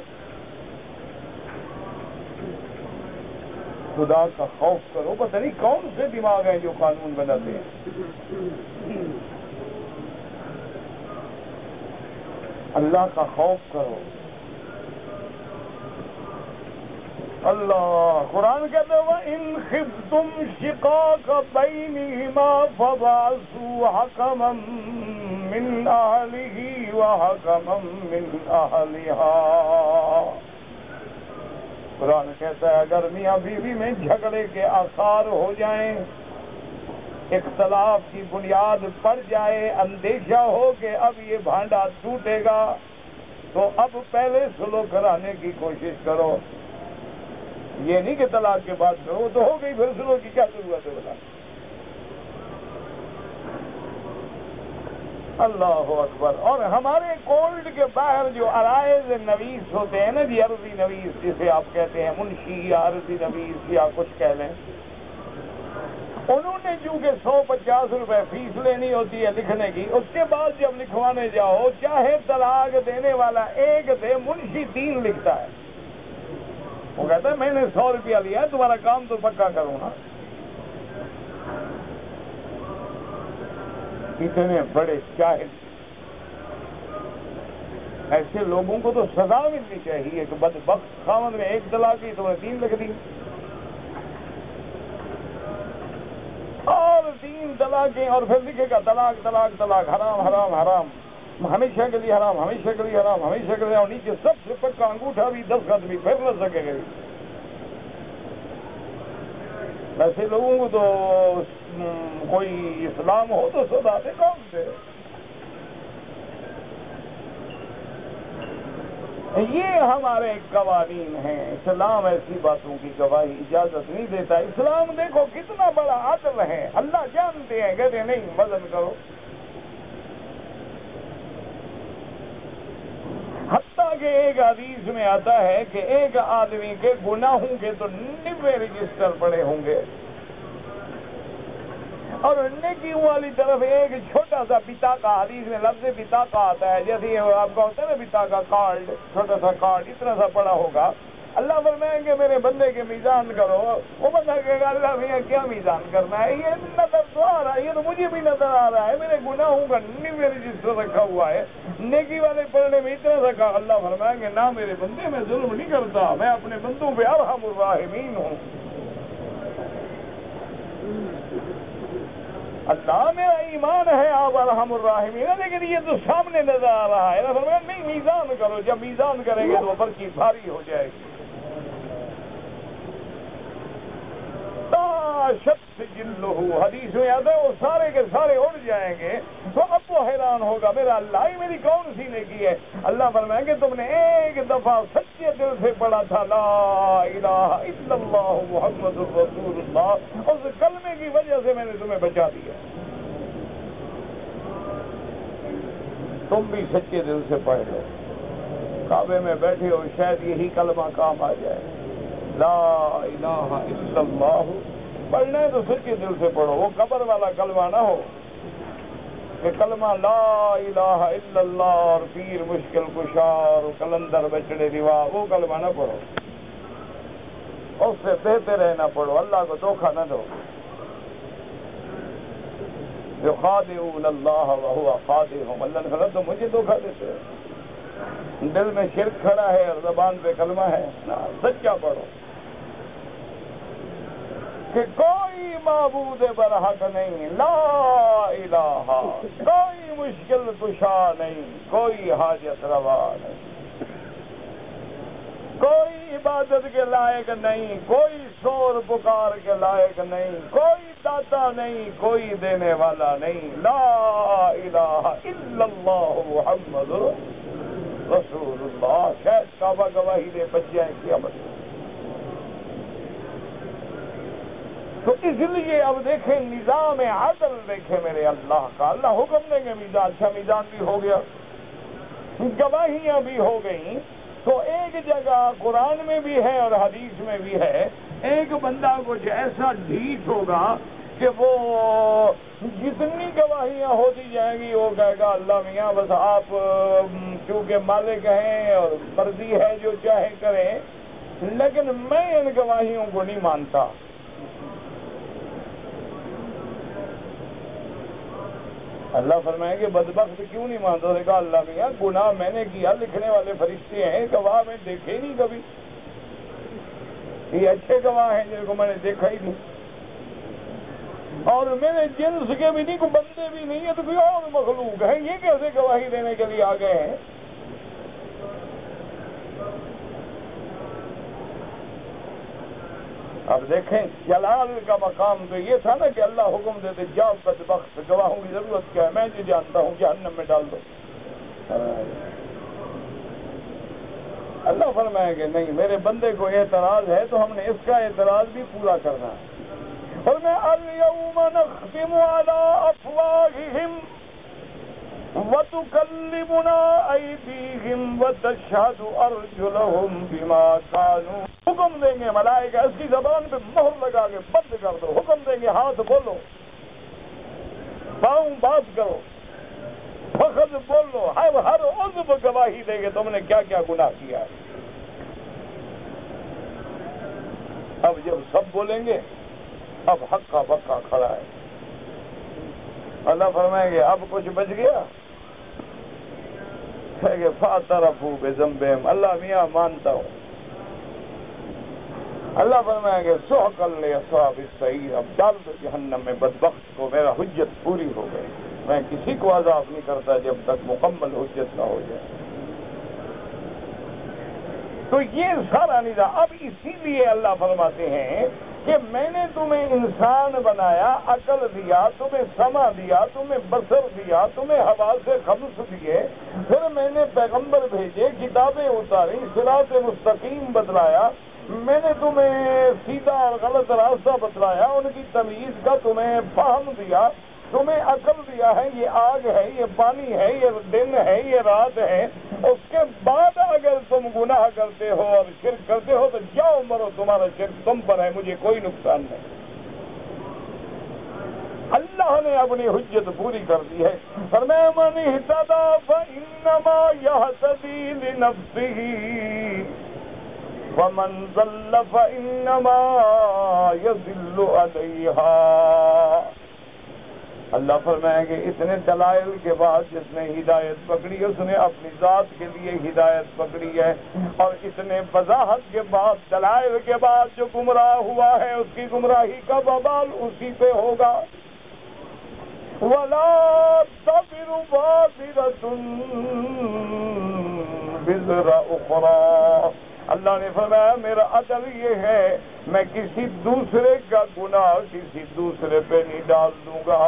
خدا کا خوف کرو. پتہ نہیں کون سے دماغ ہیں جو قانون بناتے ہیں. اللہ کا خوف کرو. اللہ قرآن کہتے ہو ان خفتم شقاق بینهما فبعثوا حکما من اہلہ وحکما من اہلہا. قرآن کہتا ہے اگر میاں بیوی میں جھگڑے کے آثار ہو جائیں، اختلاف کی بنیاد پڑ جائے، اندیشہ ہو کہ اب یہ بھانڈا ٹوٹے گا، تو اب پہلے سلو کرانے کی کوشش کرو. یہ نہیں کہ طلاق کے بعد کرو، وہ تو ہو گئی، پھر سلو کی کیا ضرورت ہے؟ بتا. اللہ اکبر. اور ہمارے کورٹ کے باہر جو عرائض نویس ہوتے ہیں نا جی، عرضی نویس جسے آپ کہتے ہیں، منشی عرضی نویس یا کچھ کہہ لیں، انہوں نے چونکہ سو پچاس روپے فیس لینی ہوتی ہے لکھنے کی. اس کے بعد جب لکھوانے جاؤ، چاہے طلاق دینے والا ایک دے، منشی تین لکھتا ہے. وہ کہتا ہے میں نے سو روپیہ لیا، تمہارا کام تو پکا کروں نا. اتنے بڑے شاہد. ایسے لوگوں کو تو سزا ملنی چاہیے کہ بدبخت خاوند نے ایک طلاق کی، تمہیں تین لکھ دی. اور تین طلاقیں، اور پھر لکھے گا طلاق طلاق طلاق، حرام حرام حرام، ہمیشہ کے لیے حرام، ہمیشہ کے لیے حرام، ہمیشہ کے لیے. اور نیچے سب سے پکا انگوٹھا بھی دس قدم بھی پھر نہ سکے گا. ویسے لوگوں کو تو کوئی اسلام ہو تو سزا دے. کون سے یہ ہمارے قوانین ہیں. اسلام ایسی باتوں کی گواہی اجازت نہیں دیتا. اسلام دیکھو کتنا بڑا عدل ہے. اللہ جانتے ہیں، کہتے نہیں وزن کرو. حتیٰ کہ ایک حدیث میں آتا ہے کہ ایک آدمی کے گناہوں کے تو نبے رجسٹر پڑے ہوں گے، اور نیکیوں والی طرف ایک چھوٹا سا بتاقا. حدیث میں لفظ بتاقا آتا ہے، جیسے آپ کا ہوتا ہے نا بتاقا کارڈ، چھوٹا سا کارڈ اتنا سا پڑا ہوگا. اللہ فرمائیں گے میرے بندے کے میزان کرو. وہ بندہ کہے گا اللہ بھیا کیا میزان کرنا ہے، یہ نظر تو آ رہا ہے، یہ تو مجھے بھی نظر آ رہا ہے، میرے گناہوں کا نبے رجسٹر رکھا ہوا ہے. نیکی والے پڑھنے میں اتنا سا کہا. اللہ فرمائیں گے نہ میرے بندے، میں ظلم نہیں کرتا، میں اپنے بندوں پہ ارحم الراحمین ہوں. اللہ میرا ایمان ہے آپ ارحم الراحمین، لیکن یہ تو سامنے نظر آ رہا ہے. فرمایا نہیں میزان کرو. جب میزان کریں گے تو برچی بھاری ہو جائے گی. شخص جلو حدیث میں آتا ہے وہ سارے کے سارے اڑ جائیں گے. تو اب وہ حیران ہوگا میرا اللہ، میری کون سی نیکی ہے؟ اللہ فرمائیں گے تم نے ایک دفعہ سچے دل سے پڑھا تھا لا الہ الا اللہ محمد الرسول اللہ، اس کلمے کی وجہ سے میں نے تمہیں بچا دیا. تم بھی سچے دل سے پڑھ لو. کعبے میں بیٹھے ہو، شاید یہی کلمہ کام آ جائے. لا الہ الا اللہ پڑھنا ہے تو سچے دل سے پڑھو. وہ قبر والا کلمہ نہ ہو کہ کلمہ لا الہ الا اللہ اور پیر مشکل کشا اور کلندر بچڑے روا، وہ کلمہ نہ پڑھو. اس سے بہتر ہے نہ پڑھو. اللہ کو دھوکہ نہ دو. یخادعون اللہ وہو خادعہم. اللہ نے تو مجھے دھوکہ دیتے ہیں. دل میں شرک کھڑا ہے اور زبان پہ کلمہ ہے. سچا پڑھو کہ کوئی معبود برحق نہیں، لا الہ، کوئی مشکل کشا نہیں، کوئی حاجت روا نہیں، کوئی عبادت کے لائق نہیں، کوئی شور پکار کے لائق نہیں، کوئی داتا نہیں، کوئی دینے والا نہیں. لا الہ الا اللہ محمد رسول اللہ. شاید کعبہ گواہی دے بچے ہیں قیامت. تو اس لیے اب دیکھیں نظام عدل دیکھیں میرے اللہ کا. اللہ حکم دیں گے میزان، اچھا میزان بھی ہو گیا. گواہیاں بھی ہو گئیں تو ایک جگہ قرآن میں بھی ہے اور حدیث میں بھی ہے، ایک بندہ کچھ ایسا ڈھیٹ ہوگا کہ وہ جتنی گواہیاں ہوتی جائیں گی وہ کہے گا اللہ میاں بس آپ چونکہ مالک ہیں اور مرضی ہے جو چاہے کریں، لیکن میں ان گواہیوں کو نہیں مانتا. اللہ فرمائے کہ بدبخت کیوں نہیں مانتا؟ نے کہا اللہ میاں گناہ میں نے کیا، لکھنے والے فرشتے ہیں، گواہ میں دیکھے ہی نہیں کبھی، یہ اچھے گواہ ہیں جن کو میں نے دیکھا ہی نہیں، اور میرے جنس کے بھی نہیں، کوئی بندے بھی نہیں ہے تو کوئی اور مخلوق ہے، یہ کیسے گواہی دینے کے لیے آ گئے ہیں؟ اب دیکھیں جلال کا مقام تو یہ تھا نا کہ اللہ حکم دیتے جاؤ بدبخت، گواہوں کی ضرورت کیا ہے، میں جو جانتا ہوں جہنم میں ڈال دو. اللہ فرمائے کہ نہیں، میرے بندے کو اعتراض ہے تو ہم نے اس کا اعتراض بھی پورا کرنا ہے. اليوم نختم على أفواههم وتكلمنا أيديهم وتشهد أرجلهم بما كانوا. حکم دیں گے ملائکہ، اس کی زبان پہ مہر لگا کے بند کر دو، حکم دیں گے ہاتھ بولو، پاؤں بات کرو، فخذ بولو، ہر ہر عضو گواہی دیں گے تم نے کیا کیا گناہ کیا ہے. اب جب سب بولیں گے اب حقا پکا کھڑا ہے. اللہ فرمائیں گے اب کچھ بچ گیا کہ فاعترفوا بذنبہم، اللہ میاں مانتا ہوں. اللہ فرمائیں گے سحقا لاصحاب السعیر، اب ڈال دو جہنم میں بدبخت کو، میرا حجت پوری ہو گئی، میں کسی کو عذاب نہیں کرتا جب تک مکمل حجت نہ ہو جائے. تو یہ سارا نظام، اب اسی لیے اللہ فرماتے ہیں کہ میں نے تمہیں انسان بنایا، عقل دیا، تمہیں سمع دیا، تمہیں بصر دیا، تمہیں حواس خمس دیے، پھر میں نے پیغمبر بھیجے، کتابیں اتاری، صراط مستقیم بتلایا، میں نے تمہیں سیدھا اور غلط راستہ بتلایا، ان کی تمیز کا تمہیں فہم دیا، تمہیں عقل دیا ہے، یہ آگ ہے، یہ پانی ہے، یہ دن ہے، یہ رات ہے. اس کے بعد اگر تم گناہ کرتے ہو اور شرک کرتے ہو تو جاؤ مرو، تمہارا شرک تم پر ہے، مجھے کوئی نقصان نہیں. اللہ نے اپنی حجت پوری کر دی ہے. فرمایا من اہتدی فانما یہتدی لنفسہ وَمَنْ ضَلَّ فَإِنَّمَا يَضِلُّ عَلَيْهَا. اللہ فرمائیں گے اتنے دلائل کے بعد جس نے ہدایت پکڑی اس نے اپنی ذات کے لیے ہدایت پکڑی ہے، اور اتنے وضاحت کے بعد، دلائل کے بعد جو گمراہ ہوا ہے اس کی گمراہی کا وبال اسی پہ ہوگا. وَلَا تَزِرُ وَازِرَةٌ وِزْرَ أُخْرَىٰ. اللہ نے فرمایا میرا عدل یہ ہے میں کسی دوسرے کا گناہ کسی دوسرے پہ نہیں ڈال دوں گا.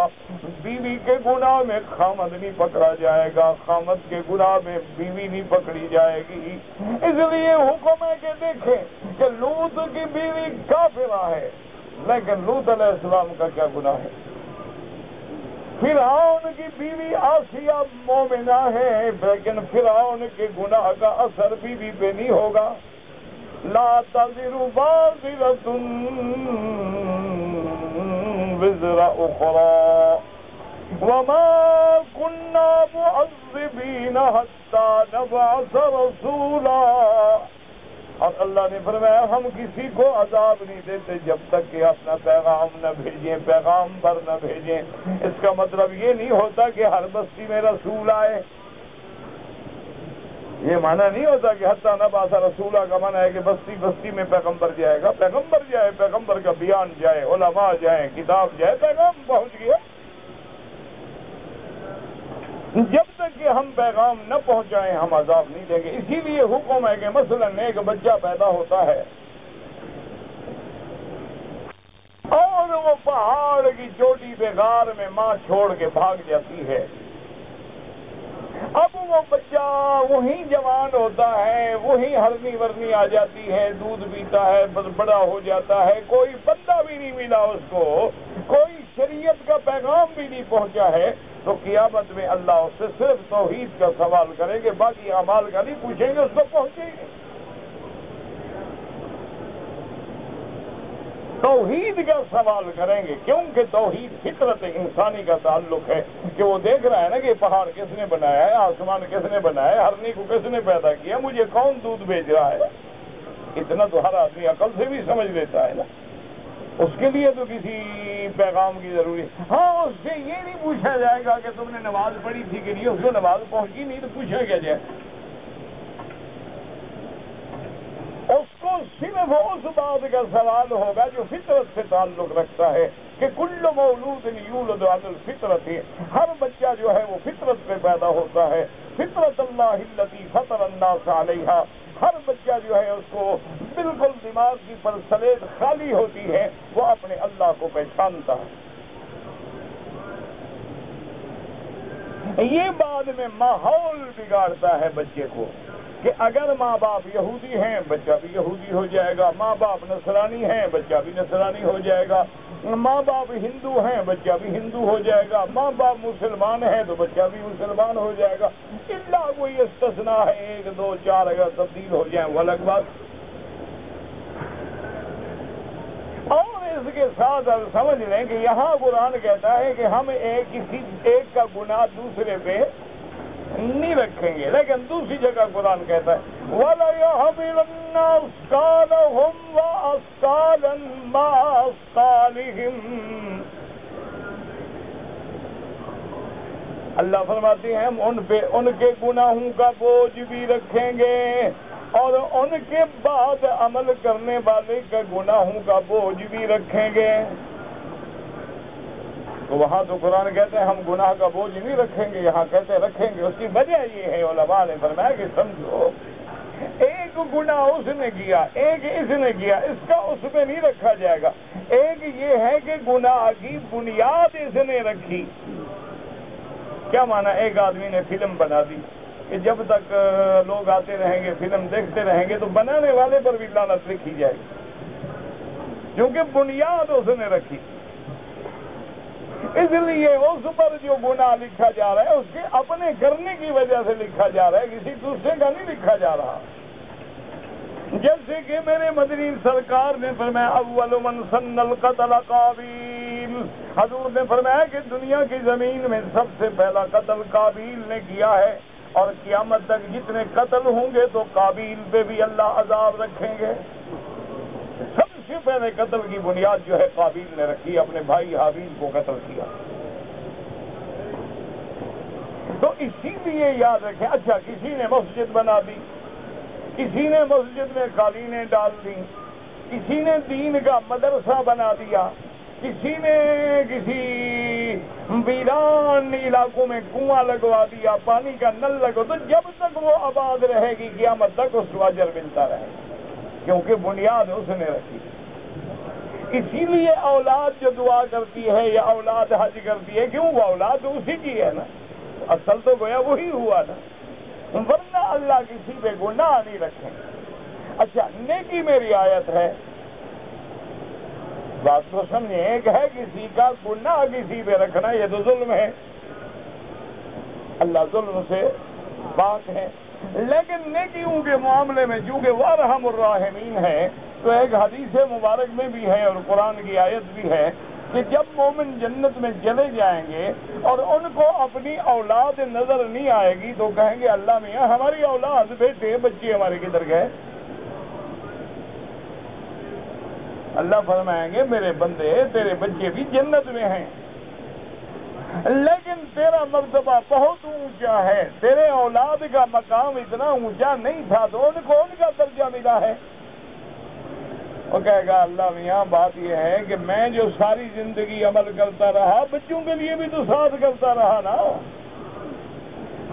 بیوی کے گناہ میں خامد نہیں پکڑا جائے گا، خامد کے گناہ میں بیوی نہیں پکڑی جائے گی. اس لیے حکم ہے کہ دیکھیں کہ لوط کی بیوی کافرہ ہے، لیکن لوط علیہ السلام کا کیا گناہ ہے؟ فرعون کی بیوی آسیہ مومنہ ہے، لیکن فرعون کے گناہ کا اثر بیوی پہ نہیں ہوگا. لا تزر وازرۃ وزر اخری وما كنا معذبین حتی نبعث رسولا. اور اللہ نے فرمایا ہم کسی کو عذاب نہیں دیتے جب تک کہ اپنا پیغام نہ بھیجیں، پیغام پر نہ بھیجیں. اس کا مطلب یہ نہیں ہوتا کہ ہر بستی میں رسول آئے، یہ معنی نہیں ہوتا کہ حتی نبعث رسولا کا معنی ہے کہ بستی بستی میں پیغمبر جائے گا. پیغمبر جائے، پیغمبر کا بیان جائے، علماء جائے، کتاب جائے، پیغام پہنچ گیا. جب تک کہ ہم پیغام نہ پہنچائیں ہم عذاب نہیں دیں گے. اسی لیے حکم ہے کہ مثلاً ایک بچہ پیدا ہوتا ہے اور وہ پہاڑ کی چوٹی پہ غار میں ماں چھوڑ کے بھاگ جاتی ہے. اب وہ بچہ وہی جوان ہوتا ہے، وہی ہرنی ورنی آ جاتی ہے، دودھ پیتا ہے، بڑا ہو جاتا ہے، کوئی بندہ بھی نہیں ملا اس کو، کوئی شریعت کا پیغام بھی نہیں پہنچا ہے. تو قیامت میں اللہ اس سے صرف توحید کا سوال کریں گے، باقی اعمال کا نہیں پوچھیں گے، اس پر پہنچیں گے۔ توحید کا سوال کریں گے، کیونکہ توحید فطرت انسانی کا تعلق ہے کہ وہ دیکھ رہا ہے نا کہ پہاڑ کس نے بنایا ہے، آسمان کس نے بنایا ہے، ہرنی کو کس نے پیدا کیا، مجھے کون دودھ بیچ رہا ہے۔ اتنا تو ہر آدمی عقل سے بھی سمجھ لیتا ہے نا، اس کے لیے تو کسی پیغام کی ضروری ہے۔ ہاں، اس سے یہ نہیں پوچھا جائے گا کہ تم نے نماز پڑھی تھی کہ نہیں، اس کو نماز پہنچی نہیں تو پوچھا کیا جائے۔ اس کو صرف اس بات کا سوال ہوگا جو فطرت سے تعلق رکھتا ہے کہ کل مولود یولد علی الفطرت، ہر بچہ جو ہے وہ فطرت پہ پیدا ہوتا ہے۔ فطرت اللہ التی فطر الناس علیہا، ہر بچہ جو ہے اس کو بالکل دماغ کی پرسلیٹ خالی ہوتی ہے، وہ اپنے اللہ کو پہچانتا ہے۔ یہ بعد میں ماحول بگاڑتا ہے بچے کو کہ اگر ماں باپ یہودی ہیں بچہ بھی یہودی ہو جائے گا، ماں باپ نصرانی ہیں بچہ بھی نصرانی ہو جائے گا، ماں باپ ہندو ہیں بچہ بھی ہندو ہو جائے گا، ماں باپ مسلمان ہیں تو بچہ بھی مسلمان ہو جائے گا، اللہ کوئی استثناء ہے ایک دو چار اگر تبدیل ہو جائیں وہ الگ بات۔ اور اس کے ساتھ آپ سمجھ لیں کہ یہاں قرآن کہتا ہے کہ ہم ایک کسی ایک کا گناہ دوسرے پہ نہیں رکھیں گے، لیکن دوسری جگہ قرآن کہتا ہے وَلَيَحْمِلَنَّ أَثْقَالَهُمْ وَأَثْقَالًا مَعَ أَثْقَالِهِمْ۔ اللہ فرماتے ہیں ہم ان پہ ان کے گناہوں کا بوجھ بھی رکھیں گے اور ان کے بعد عمل کرنے والے کے گناہوں کا بوجھ بھی رکھیں گے۔ تو وہاں تو قرآن کہتے ہیں ہم گناہ کا بوجھ نہیں رکھیں گے، یہاں کہتے ہیں رکھیں گے۔ اس کی وجہ یہ ہے، علماء نے فرمایا کہ سمجھو ایک گناہ اس نے کیا، ایک اس نے کیا، اس کا اس میں نہیں رکھا جائے گا۔ ایک یہ ہے کہ گناہ کی بنیاد اس نے رکھی۔ کیا مانا؟ ایک آدمی نے فلم بنا دی کہ جب تک لوگ آتے رہیں گے فلم دیکھتے رہیں گے تو بنانے والے پر بھی لعنت لکھی جائے گی، کیونکہ بنیاد اس نے رکھی۔ اس لیے اس پر جو گناہ لکھا جا رہا ہے اس کے اپنے کرنے کی وجہ سے لکھا جا رہا ہے، کسی دوسرے کا نہیں لکھا جا رہا۔ جیسے کہ میرے مدنی سرکار نے فرمایا اول من سن القتل قابیل، حضور نے فرمایا کہ دنیا کی زمین میں سب سے پہلا قتل قابیل نے کیا ہے، اور قیامت تک جتنے قتل ہوں گے تو قابیل پہ بھی اللہ عذاب رکھیں گے۔ سب سے پہلے قتل کی بنیاد جو ہے قابیل نے رکھی، اپنے بھائی حابیل کو قتل کیا۔ تو اسی لیے یاد رکھیں۔ اچھا، کسی نے مسجد بنا دی، کسی نے مسجد میں قالینیں ڈال دی، کسی نے دین کا مدرسہ بنا دیا، کسی نے کسی ویران علاقوں میں کنواں لگوا دیا، پانی کا نل لگو، تو جب تک وہ آباد رہے گی قیامت تک اس کو اجر ملتا رہے گا، کیونکہ بنیاد اس نے رکھی۔ اسی لیے اولاد جو دعا کرتی ہے یا اولاد حج کرتی ہے، کیوں؟ وہ اولاد اسی کی ہے نا، اصل تو گویا وہی ہوا نا، ورنہ اللہ کسی پہ گناہ نہیں رکھیں۔ اچھا، نیکی میں رعایت ہے، بات کو سمجھیں۔ ایک ہے کسی کا گناہ کسی پہ رکھنا، یہ تو ظلم ہے، اللہ ظلم سے پاک ہے، لیکن نیکیوں کے معاملے میں چونکہ وہ ارحم الراحمین ہے، تو ایک حدیث مبارک میں بھی ہے اور قرآن کی آیت بھی ہے کہ جب مومن جنت میں چلے جائیں گے اور ان کو اپنی اولاد نظر نہیں آئے گی تو کہیں گے اللہ میاں ہماری اولاد، بیٹے بچے ہمارے کدھر گئے؟ اللہ فرمائیں گے میرے بندے تیرے بچے بھی جنت میں ہیں، لیکن تیرا مرتبہ بہت اونچا ہے، تیرے اولاد کا مقام اتنا اونچا نہیں تھا تو ان کو ان کا درجہ ملا ہے۔ وہ کہے گا اللہ میاں بات یہ ہے کہ میں جو ساری زندگی عمل کرتا رہا، بچوں کے لیے بھی تو ساتھ کرتا رہا نا،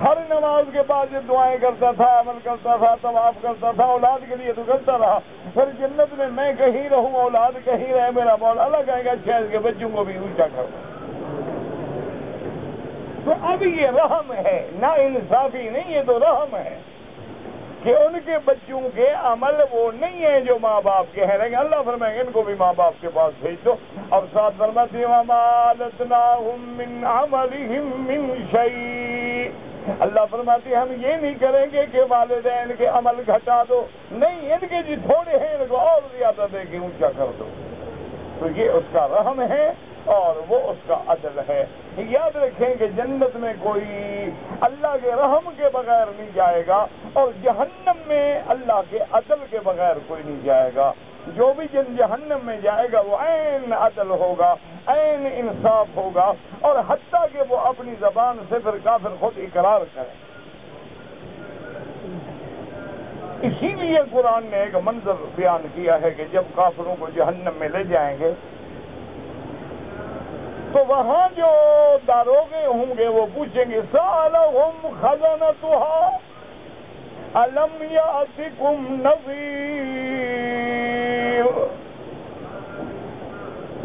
ہر نماز کے بعد جو دعائیں کرتا تھا، عمل کرتا تھا، طواف کرتا تھا، اولاد کے لیے تو کرتا رہا، پھر جنت میں میں کہیں رہوں اولاد کہیں رہے، میرا مولا اللہ کہے گا شاید کے بچوں کو بھی اونچا کرو۔ تو اب یہ رحم ہے، نا انصافی نہیں، یہ تو رحم ہے کہ ان کے بچوں کے عمل وہ نہیں ہیں جو ماں باپ کے ہیں، لیکن اللہ فرمائیں گے ان کو بھی ماں باپ کے پاس بھیج دو. اب ساتھ فرماتے ہیں وَمَا لَتْنَاهُمْ مِنْ عَمَلِهِمْ مِنْ شَيْءٍ، اللہ فرماتے ہیں ہم یہ نہیں کریں گے کہ والدین کے عمل گھٹا دو، نہیں، ان کے جی تھوڑے ہیں ان کو اور زیادہ دے کے اونچا کر دو. تو یہ اس کا رحم ہے اور وہ اس کا عدل ہے. یاد رکھیں کہ جنت میں کوئی اللہ کے رحم کے بغیر نہیں جائے گا، اور جہنم میں اللہ کے عدل کے بغیر کوئی نہیں جائے گا. جو بھی جن جہنم میں جائے گا وہ عین عدل ہوگا، عین انصاف ہوگا، اور حتیٰ کہ وہ اپنی زبان سے پھر کافر خود اقرار کرے. اسی لیے قرآن نے ایک منظر بیان کیا ہے کہ جب کافروں کو جہنم میں لے جائیں گے تو وہاں جو داروغے ہوں گے وہ پوچھیں گے سَأَلَهُمْ خَزَنَتُهَا أَلَمْ يَأْتِكُمْ نَذِيرٌ،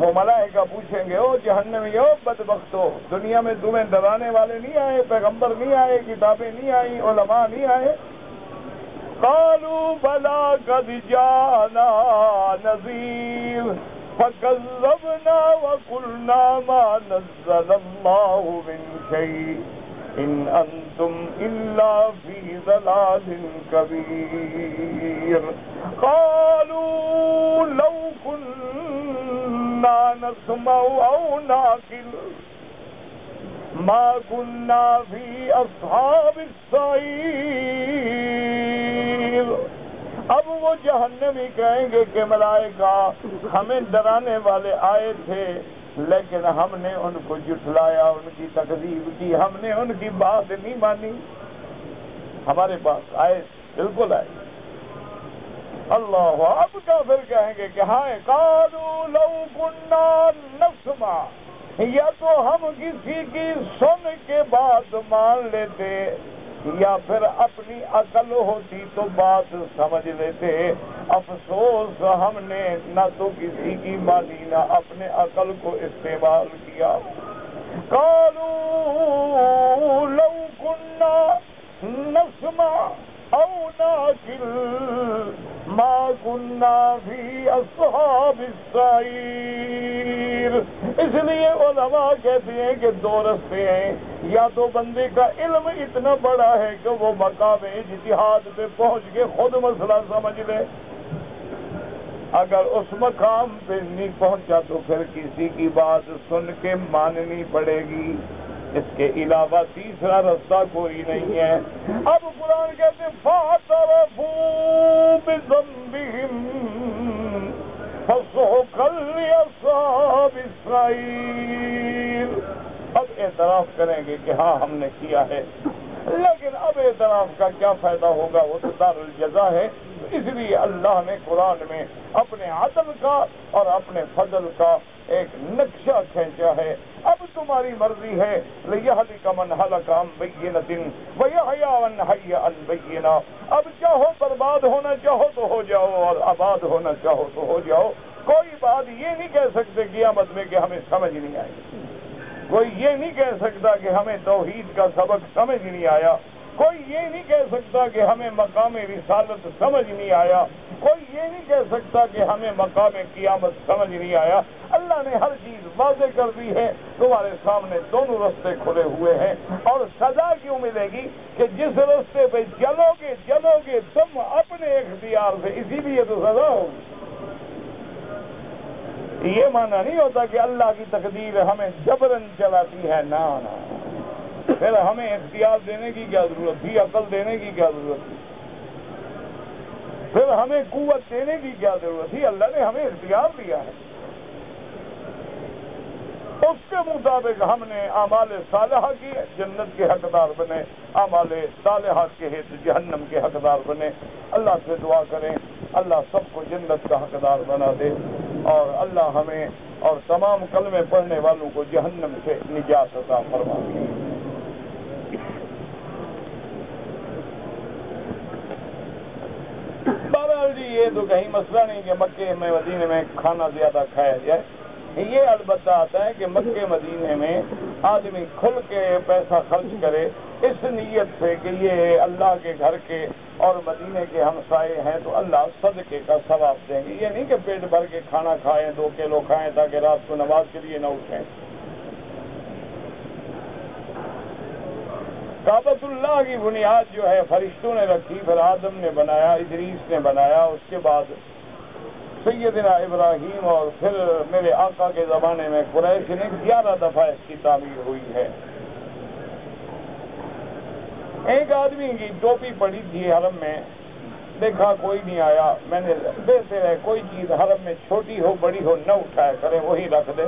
وہ ملائکہ پوچھیں گے او جہنمیو بدبختو، دنیا میں تمہیں ڈرانے والے نہیں آئے، پیغمبر نہیں آئے، کتابیں نہیں آئیں، علماء نہیں آئے. قَالُوا بَلَا قَدْ جَاءَنَا نَذِيرٌ فَكَذَّبْنَا وَقُلْنَا مَا نَزَّلَ اللَّهُ مِنْ شَيْءٍ إِنْ أَنْتُمْ إِلَّا فِي ضَلَالٍ كَبِيرٍ. قَالُوا لَوْ كُنَّا نَسْمَعُ أَوْ نَعْقِلُ مَا كُنَّا فِي أَصْحَابِ السَّعِيرِ. اب وہ جہنمی کہیں گے کہ ملائکہ ہمیں ڈرانے والے آئے تھے لیکن ہم نے ان کو جھٹلایا، ان کی تکذیب کی، ہم نے ان کی بات نہیں مانی. ہمارے پاس آئے، بالکل آئے. اللہ اب کافر کہیں گے کہ ہائے قالوا لو كنا نسمع، یا تو ہم کسی کی سن کے بات مان لیتے یا پھر اپنی عقل ہوتی تو بات سمجھ لیتے. افسوس ہم نے نہ تو کسی کی مانی نہ اپنے عقل کو استعمال کیا. قالوا لو كنا نسمع أو نعقل ما كنا في أصحاب السعير. اس لیے علماء کہتے ہیں کہ دو رستے ہیں، یا تو بندے کا علم اتنا بڑا ہے کہ وہ مقام اجتہاد پہ پہنچ کے خود مسئلہ سمجھ لے، اگر اس مقام پہ نہیں پہنچا تو پھر کسی کی بات سن کے ماننی پڑے گی، اس کے علاوہ تیسرا رستہ کوئی نہیں ہے. اب قرآن کہتے فَاعْتَرَفُوا بِذَنْبِهِمْ فَسُحْقًا لِّأَصْحَابِ السَّعِيرِ. اب اعتراف کریں گے کہ ہاں ہم نے کیا ہے، لیکن اب اعتراف کا کیا فائدہ ہوگا، وہ تو دار الجزا ہے. اس لیے اللہ نے قرآن میں اپنے عدل کا اور اپنے فضل کا ایک نقشہ کھینچا ہے. اب تمہاری مرضی ہے لِيَهْلِكَ مَنْ هَلَكَ عَنْ بَيِّنَةٍ وَيَحْيَىٰ مَنْ حَيَّ عَنْ بَيِّنَةٍ. اب چاہو برباد ہونا چاہو تو ہو جاؤ اور آباد ہونا چاہو تو ہو جاؤ. کوئی بات یہ نہیں کہہ سکتے قیامت میں کہ ہمیں سمجھ نہیں آئی، کوئی یہ نہیں کہہ سکتا کہ ہمیں توحید کا سبق سمجھ نہیں آیا، کوئی یہ نہیں کہہ سکتا کہ ہمیں مقام رسالت سمجھ نہیں آیا، کوئی یہ نہیں کہہ سکتا کہ ہمیں مقام قیامت سمجھ نہیں آیا. اللہ نے ہر چیز واضح کر دی ہے، تمہارے سامنے دونوں رستے کھلے ہوئے ہیں. اور سزا کیوں ملے گی کہ جس رستے پہ جلو گے جلو گے تم اپنے اختیار سے، اسی لیے تو سزا ہوگی. یہ معنی نہیں ہوتا کہ اللہ کی تقدیر ہمیں جبرن چلاتی ہے، نہ نہ، پھر ہمیں اختیار دینے کی کیا ضرورت تھی، عقل دینے کی کیا ضرورت تھی، پھر ہمیں قوت دینے کی کیا ضرورت تھی. اللہ نے ہمیں اختیار دیا ہے، اس کے مطابق ہم نے اعمال صالحہ کی، جنت کے حقدار بنے، اعمال صالحہ کے ہیت جہنم کے حقدار بنے. اللہ سے دعا کریں اللہ سب کو جنت کا حقدار بنا دے، اور اللہ ہمیں اور تمام کلمے پڑھنے والوں کو جہنم سے نجات عطا فرما دے. بہرحال جی یہ تو کہیں مسئلہ نہیں کہ مکے میں مدینے میں کھانا زیادہ کھایا جائے، یہ البتہ آتا ہے کہ مکے مدینے میں آدمی کھل کے پیسہ خرچ کرے اس نیت سے کہ یہ اللہ کے گھر کے اور مدینے کے ہمسائے ہیں تو اللہ صدقے کا ثواب دیں گے. یہ نہیں کہ پیٹ بھر کے کھانا کھائیں, دو کلو کھائیں تاکہ رات کو نماز کے لیے نہ اٹھیں. کعبۃ اللہ کی بنیاد جو ہے فرشتوں نے رکھی, پھر آدم نے بنایا, ادریس نے بنایا, اس کے بعد سیدنا ابراہیم اور پھر میرے آقا کے زمانے میں قریش نے گیارہ دفعہ اس کی تعمیر ہوئی ہے. ایک آدمی کی ٹوپی پڑی تھی حرم میں, دیکھا کوئی نہیں آیا, میں نے بہتر ہے کوئی چیز حرم میں چھوٹی ہو بڑی ہو نہ اٹھایا کرے, وہی رکھ دے,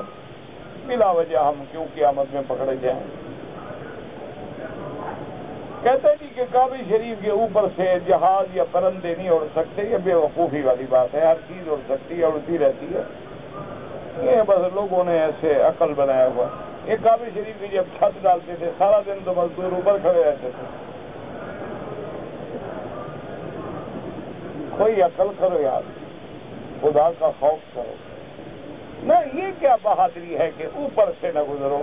بلا وجہ ہم کیوں قیامت میں پکڑے جائیں. کہتے ہیں کہ کعبہ شریف کے اوپر سے جہاز یا پرندے نہیں اڑ سکتے, یہ بے وقوفی والی بات ہے. ہر چیز اڑ سکتی ہے, اڑتی رہتی ہے, یہ بس لوگوں نے ایسے عقل بنایا ہوا. یہ کعبہ شریف کی جب چھت ڈالتے تھے سارا دن تو مزدور اوپر کھڑے رہتے تھے. کوئی عقل کرو یار, خدا کا خوف کرو نہ. یہ کیا بہادری ہے کہ اوپر سے نہ گزرو.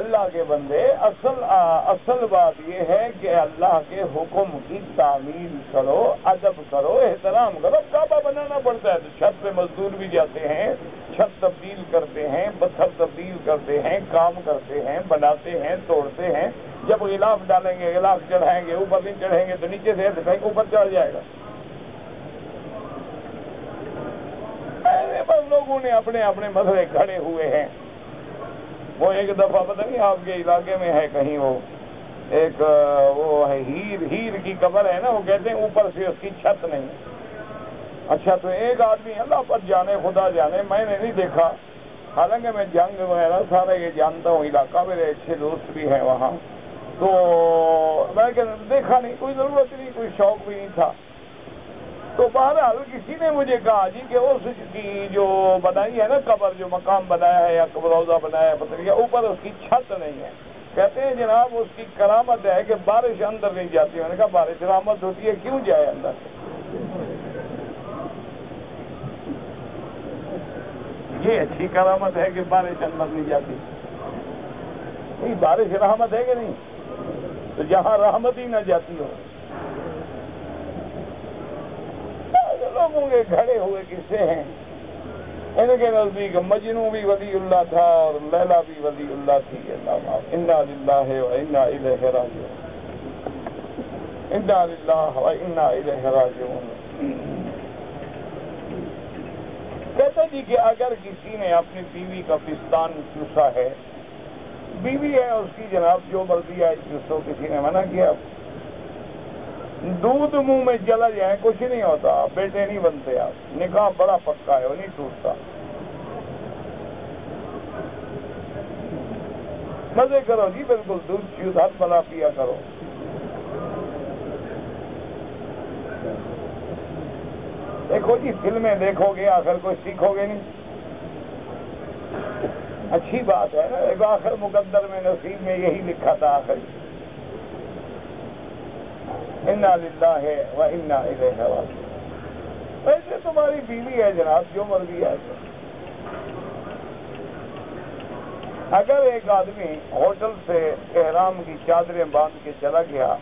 اللہ کے بندے, اصل اصل بات یہ ہے کہ اللہ کے حکم کی تعمیل کرو, ادب کرو, احترام کرو. کعبہ بنانا پڑتا ہے تو چھت پہ مزدور بھی جاتے ہیں, چھت تبدیل کرتے ہیں, پتھر تبدیل کرتے ہیں, کام کرتے ہیں, بناتے ہیں, توڑتے ہیں. جب غلاف ڈالیں گے, غلاف چڑھائیں گے, اوپر نہیں چڑھیں گے تو نیچے سے ایسے اوپر چڑھ جائے گا. بس لوگوں نے اپنے اپنے مسئلے کھڑے ہوئے ہیں. وہ ایک دفعہ پتہ نہیں آپ کے علاقے میں ہے کہیں, وہ ایک وہ ہے ہیر, ہیر کی قبر ہے نا, وہ کہتے ہیں اوپر سے اس کی چھت نہیں. اچھا تو ایک آدمی اللہ پر جانے خدا جانے, میں نے نہیں دیکھا, حالانکہ میں جنگ وغیرہ سارا یہ جانتا ہوں, علاقہ میرے اچھے دوست بھی ہیں وہاں, تو میں کہ دیکھا نہیں, کوئی ضرورت نہیں, کوئی شوق بھی نہیں تھا. تو بہرحال کسی نے مجھے کہا جی کہ اس کی جو بنائی ہے نا قبر, جو مقام بنایا ہے یا قبروزہ بنایا ہے پتہ نہیں, اوپر اس کی چھت نہیں ہے. کہتے ہیں جناب اس کی کرامت ہے کہ بارش اندر نہیں جاتی. میں نے کہا بارش رحمت ہوتی ہے, کیوں جائے اندر؟ یہ اچھی کرامت ہے کہ بارش اندر نہیں جاتی. نہیں, بارش رحمت ہے کہ نہیں, تو جہاں رحمت ہی نہ جاتی ہو. لوگوں کے کھڑے ہوئے قصے ہیں. ان کے نزدیک مجنو بھی ولی اللہ تھا اور لیلا بھی ولی اللہ تھی. انا للہ و انا الیہ راجعون, انا للہ و انا الیہ راجعون. کہتا جی کہ اگر کسی نے اپنی بیوی کا پستان چوسا ہے, بیوی ہے اس کی جناب جو مرضی ہے چوسو, کسی نے منع کیا؟ دودھ منہ میں چلا جائے کچھ نہیں ہوتا, بیٹے نہیں بنتے. آپ نکاح بڑا پکا ہے, وہ نہیں ٹوٹتا. مزے کرو جی, بالکل دودھ چیز ہاتھ بنا پیا کرو. دیکھو جی فلمیں دیکھو گے, آخر کوئی سیکھو گے نہیں. اچھی بات ہے نا, آخر مقدر میں نصیب میں یہی لکھا تھا آخر. انا للہ و انا الیہ راجعون. ویسے تمہاری بیوی ہے جناب, جو مرضی ہے. اگر ایک آدمی ہوٹل سے احرام کی چادریں باندھ کے چلا گیا,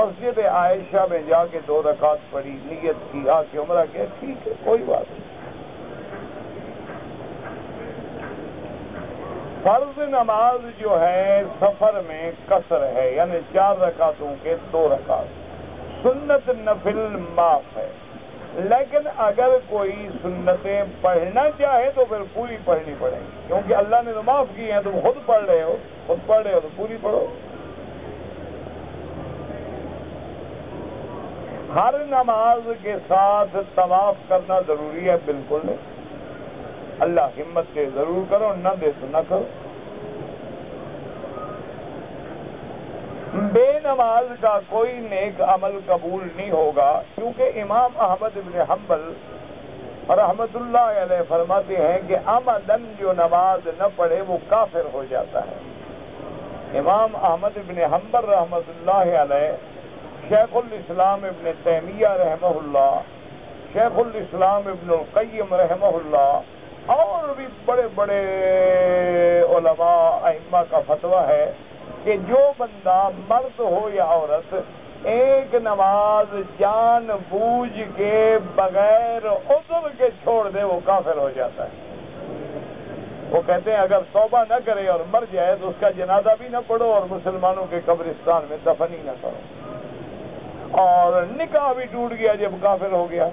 مسجد عائشہ میں جا کے دو رکعت پڑھی, نیت کی, آ کے عمرہ کیا, ٹھیک ہے, کوئی بات نہیں. فرض نماز جو ہے سفر میں قصر ہے, یعنی چار رکعتوں کے دو رکعت. سنت نفل معاف ہے, لیکن اگر کوئی سنتیں پڑھنا چاہے تو پھر پوری پڑھنی پڑے گی, کیونکہ اللہ نے تو معاف کی ہے. تم خود پڑھ رہے ہو, خود پڑھ رہے ہو تو پوری پڑھو. ہر نماز کے ساتھ طواف کرنا ضروری ہے؟ بالکل نہیں. اللہ ہمت سے ضرور کرو, نہ دے تو نہ کرو. بے نماز کا کوئی نیک عمل قبول نہیں ہوگا, کیونکہ امام احمد بن حنبل رحمت اللہ علیہ فرماتے ہیں کہ عمداً جو نماز نہ پڑھے وہ کافر ہو جاتا ہے. امام احمد بن حنبل رحمت اللہ علیہ, شیخ الاسلام ابن تیمیہ رحمہ اللہ, شیخ الاسلام ابن القیم رحمہ اللہ, اور بھی بڑے بڑے علماء ائمہ کا فتویٰ ہے کہ جو بندہ مرد ہو یا عورت ایک نماز جان بوجھ کے بغیر عذر کے چھوڑ دے وہ کافر ہو جاتا ہے۔ وہ کہتے ہیں اگر توبہ نہ کرے اور مر جائے تو اس کا جنازہ بھی نہ پڑھو اور مسلمانوں کے قبرستان میں دفن ہی نہ کرو، اور نکاح بھی ٹوٹ گیا جب کافر ہو گیا۔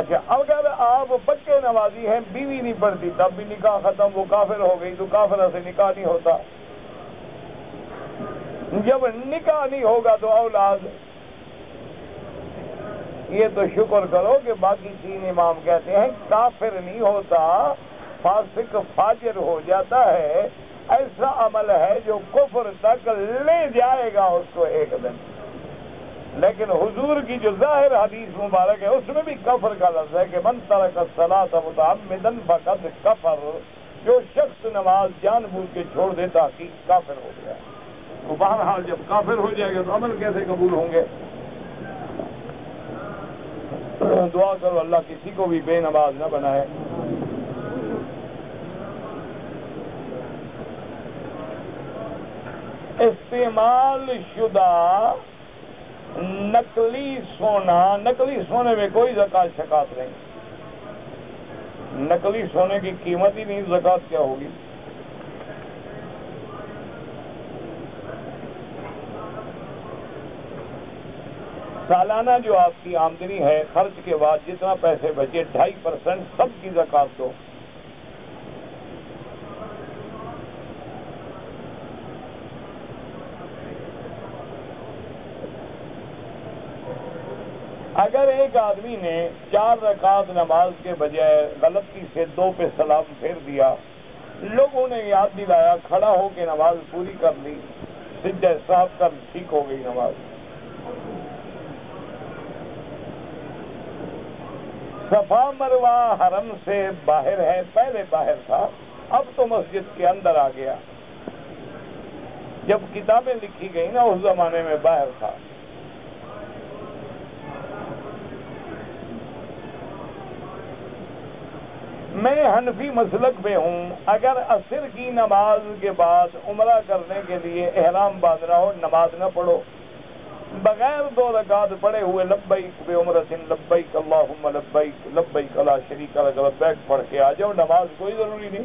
اچھا اگر آپ بچے نوازی ہیں، بیوی نہیں پڑتی، تب بھی نکاح ختم، وہ کافر ہو گئی تو کافرہ سے نکاح نہیں ہوتا۔ جب نکاح نہیں ہوگا تو اولاد، یہ تو شکر کرو کہ باقی تین امام کہتے ہیں کافر نہیں ہوتا، فاسق فاجر ہو جاتا ہے۔ ایسا عمل ہے جو کفر تک لے جائے گا اس کو ایک دن، لیکن حضور کی جو ظاہر حدیث مبارک ہے اس میں بھی کفر کا لفظ ہے کہ من ترک الصلاۃ متعمدا فقد کفر، جو شخص نماز جان بوجھ کے چھوڑ دیتا کہ کافر ہو گیا۔ تو بہرحال جب کافر ہو جائے گا تو عمل کیسے قبول ہوں گے؟ دعا کرو اللہ کسی کو بھی بے نماز نہ بنائے۔ استعمال شدہ نقلی سونا، نقلی سونے میں کوئی زکوٰۃ شکات نہیں، نقلی سونے کی قیمت ہی نہیں، زکوٰۃ کیا ہوگی؟ سالانہ جو آپ کی آمدنی ہے، خرچ کے بعد جتنا پیسے بچے ڈھائی پرسینٹ سب کی زکوٰۃ دو۔ اگر ایک آدمی نے چار رکعت نماز کے بجائے غلطی سے دو پہ سلام پھیر دیا، لوگوں نے یاد دلایا، کھڑا ہو کے نماز پوری کر لی، سجدہ صاحب کر ٹھیک ہو گئی نماز۔ صفا مروہ حرم سے باہر ہے، پہلے باہر تھا، اب تو مسجد کے اندر آ گیا۔ جب کتابیں لکھی گئی نا اس زمانے میں باہر تھا۔ میں حنفی مسلک میں ہوں، اگر عصر کی نماز کے بعد عمرہ کرنے کے لیے احرام باندھنا ہو، نماز نہ پڑھو، بغیر دو رکعت پڑھے ہوئے لبیک بعمرۃ لبیک اللہم لبیک لبیک لا شریک لک لبیک پڑھ کے آ جاؤ، نماز کوئی ضروری نہیں۔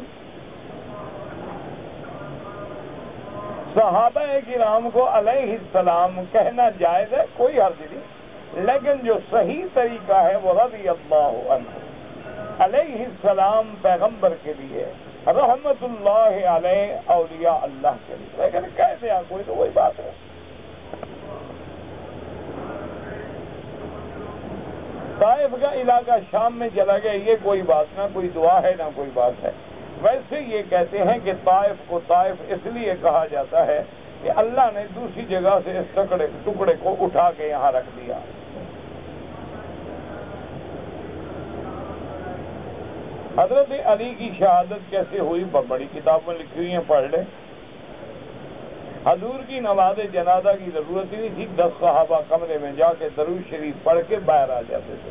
صحابہ کرام کو علیہ السلام کہنا جائز ہے، کوئی حرج نہیں، لیکن جو صحیح طریقہ ہے وہ رضی اللہ عنہ۔ علیہ السلام پیغمبر کے لیے، رحمت اللہ علیہ اولیاء اللہ کے لیے، لیکن کیسے آپ کوئی تو وہی بات ہے۔ طائف کا علاقہ شام میں چلا گیا، یہ کوئی بات نہ، کوئی دعا ہے نہ کوئی بات ہے۔ ویسے یہ کہتے ہیں کہ طائف کو طائف اس لیے کہا جاتا ہے کہ اللہ نے دوسری جگہ سے اس ٹکڑے ٹکڑے کو اٹھا کے یہاں رکھ دیا۔ حضرت علی کی شہادت کیسے ہوئی، بڑی کتابوں میں لکھی ہوئی ہیں، پڑھ لیں۔ حضور کی نماز جنازہ کی ضرورت ہی نہیں تھی، دس صحابہ کمرے میں جا کے درود شریف پڑھ کے باہر آ جاتے تھے۔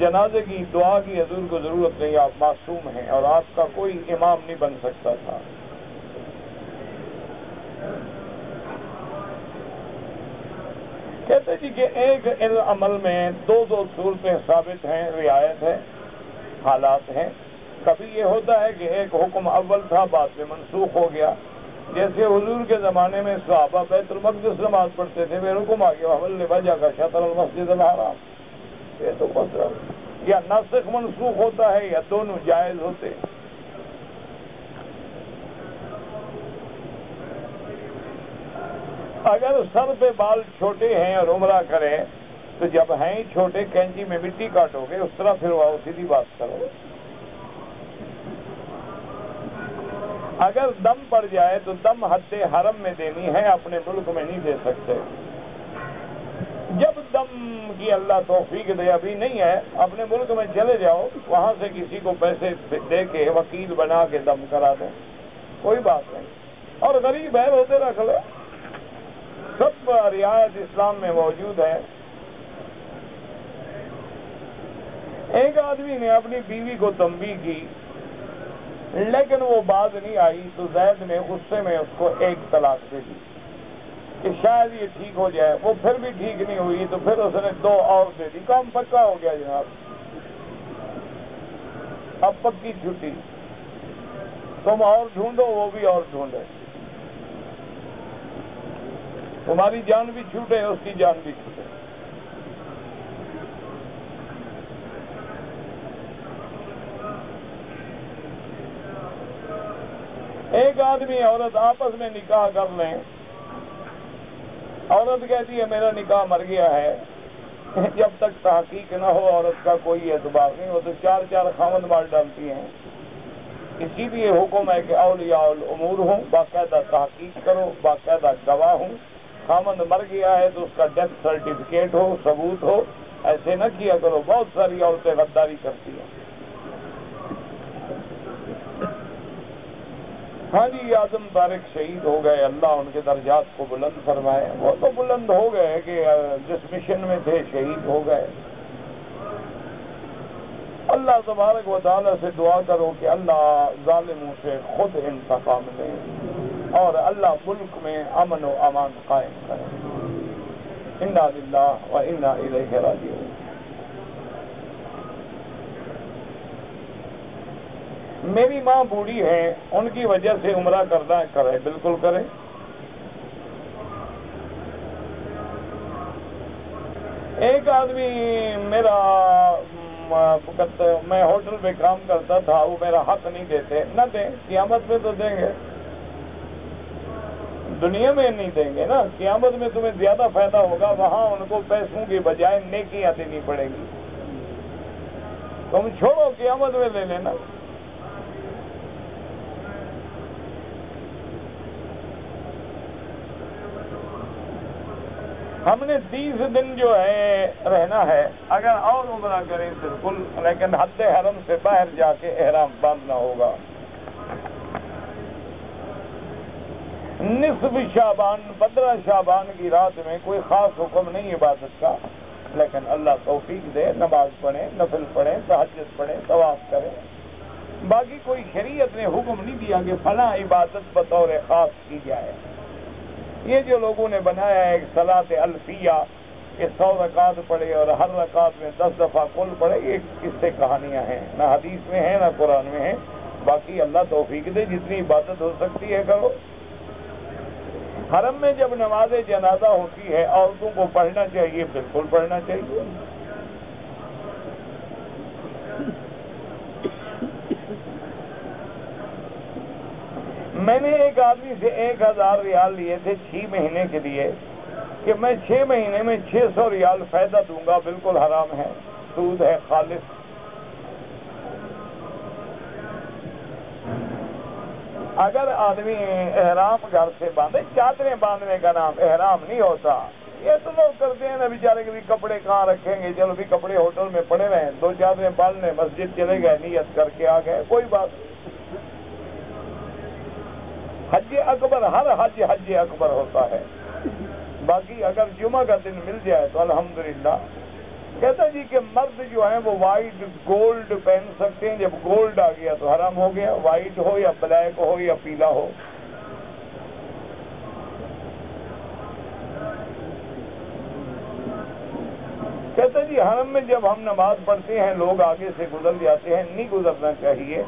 جنازے کی دعا کی حضور کو ضرورت نہیں، آپ معصوم ہیں اور آپ کا کوئی امام نہیں بن سکتا تھا۔ کہتے جی کہ ایک عمل میں دو دو صورتیں ثابت ہیں، رعایت ہے، حالات ہیں۔ کبھی یہ ہوتا ہے کہ ایک حکم اول تھا بعد میں منسوخ ہو گیا، جیسے حضور کے زمانے میں صحابہ بیت المقدس نماز پڑھتے تھے، میں حکم آ گیا حول وجہ کا شطر المسجد الحرام، یہ تو مسئلہ یا ناسخ منسوخ ہوتا ہے یا دونوں جائز ہوتے ہیں۔ اگر سر پہ بال چھوٹے ہیں اور عمرہ کریں تو جب ہیں چھوٹے، کینچی میں مٹی کاٹو گے، اس طرح پھر آؤ سیدھی بات کرو۔ اگر دم پڑ جائے تو دم حد حرم میں دینی ہے، اپنے ملک میں نہیں دے سکتے۔ جب دم کی اللہ توفیق دے، ابھی نہیں ہے، اپنے ملک میں چلے جاؤ، وہاں سے کسی کو پیسے دے کے وکیل بنا کے دم کرا دیں، کوئی بات نہیں، اور غریب ہے ہوتے رکھ لو، سب رعایت اسلام میں موجود ہے۔ ایک آدمی نے اپنی بیوی کو تنبیہ کی لیکن وہ باز نہیں آئی تو زید نے غصے میں اس کو ایک طلاق دے دی کہ شاید یہ ٹھیک ہو جائے. وہ پھر بھی ٹھیک نہیں ہوئی تو پھر اس نے دو اور دے دی. کام پکا ہو گیا جناب, اب پکی چھٹی, تم اور ڈھونڈو وہ بھی اور ڈھونڈے, تمہاری جان بھی چھوٹے اس کی جان بھی چھوٹے. ایک آدمی عورت آپس میں نکاح کر لیں, عورت کہتی ہے میرا نکاح مر گیا ہے, جب تک تحقیق نہ ہو عورت کا کوئی اعتبار نہیں. وہ تو چار چار خاوند مار ڈالتی ہیں. اسی لیے حکم ہے کہ اولیاء الامور ہوں, باقاعدہ تحقیق کرو, باقاعدہ گواہ ہوں. خامند مر گیا ہے تو اس کا ڈیتھ سرٹیفکیٹ ہو, ثبوت ہو. ایسے نہ کیا کرو, بہت ساری عورتیں غداری کرتی ہیں. ہاں جی, اعظم طارق شہید ہو گئے, اللہ ان کے درجات کو بلند فرمائے. وہ تو بلند ہو گئے کہ جس مشن میں تھے شہید ہو گئے. اللہ تبارک و تعالیٰ سے دعا کرو کہ اللہ ظالموں سے خود انتقام لے اور اللہ ملک میں امن و امان قائم کرے. انا للہ و انا الیہ راجعون. میری ماں بوڑھی ہے, ان کی وجہ سے عمرہ کرنا کرے, بالکل کرے. ایک آدمی میرا, میں ہوٹل پہ کام کرتا تھا, وہ میرا حق نہیں دیتے. نہ دیں, قیامت میں تو دیں گے, دنیا میں نہیں دیں گے نا. قیامت میں تمہیں زیادہ فائدہ ہوگا, وہاں ان کو پیسوں کی بجائے نیکیاں دینی پڑے گی. تم چھوڑو, قیامت میں لے لینا. ہم نے تیس دن جو ہے رہنا ہے, اگر اور عمرہ کریں بالکل, لیکن حد حرم سے باہر جا کے احرام باندھنا ہوگا. نصف شعبان, پندرہ شعبان کی رات میں کوئی خاص حکم نہیں عبادت کا, لیکن اللہ توفیق دے. نماز پڑھیں, نفل پڑھیں, تہجد پڑھیں, طواف کریں. باقی کوئی شریعت نے حکم نہیں دیا کہ فلاں عبادت بطور خاص کی جائے. یہ جو لوگوں نے بنایا ہے ایک صلاۃ الفیہ کہ سو رکعت پڑھے اور ہر رکعت میں دس دفعہ قل پڑھے, یہ اس سے کہانیاں ہیں, نہ حدیث میں ہیں نہ قرآن میں ہیں. باقی اللہ توفیق دے, جتنی عبادت ہو سکتی ہے کرو. حرم میں جب نماز جنازہ ہوتی ہے عورتوں کو پڑھنا چاہیے, بالکل پڑھنا چاہیے. میں نے ایک آدمی سے ایک ہزار ریال لیے تھے چھ مہینے کے لیے کہ میں چھ مہینے میں چھ سو ریال فائدہ دوں گا. بالکل حرام ہے, سود ہے خالص. اگر آدمی احرام گھر سے باندھے, چادریں باندھنے کا نام احرام نہیں ہوتا. یہ تو لوگ کرتے ہیں نا بیچارے کے بھی, کپڑے کہاں رکھیں گے, چلو بھی کپڑے ہوٹل میں پڑے رہے, دو چادریں باندھنے مسجد چلے گئے, نیت کر کے آ گئے, کوئی بات نہیں. حج اکبر, ہر حج حج اکبر ہوتا ہے. باقی اگر جمعہ کا دن مل جائے تو الحمدللہ. کہتا جی کہ مرد جو ہیں وہ وائٹ گولڈ پہن سکتے ہیں, جب گولڈ آ گیا تو حرام ہو گیا. وائٹ ہو یا بلیک ہو یا پیلا ہو. کہتا جی حرم میں جب ہم نماز پڑھتے ہیں لوگ آگے سے گزر جاتے ہیں, نہیں گزرنا چاہیے.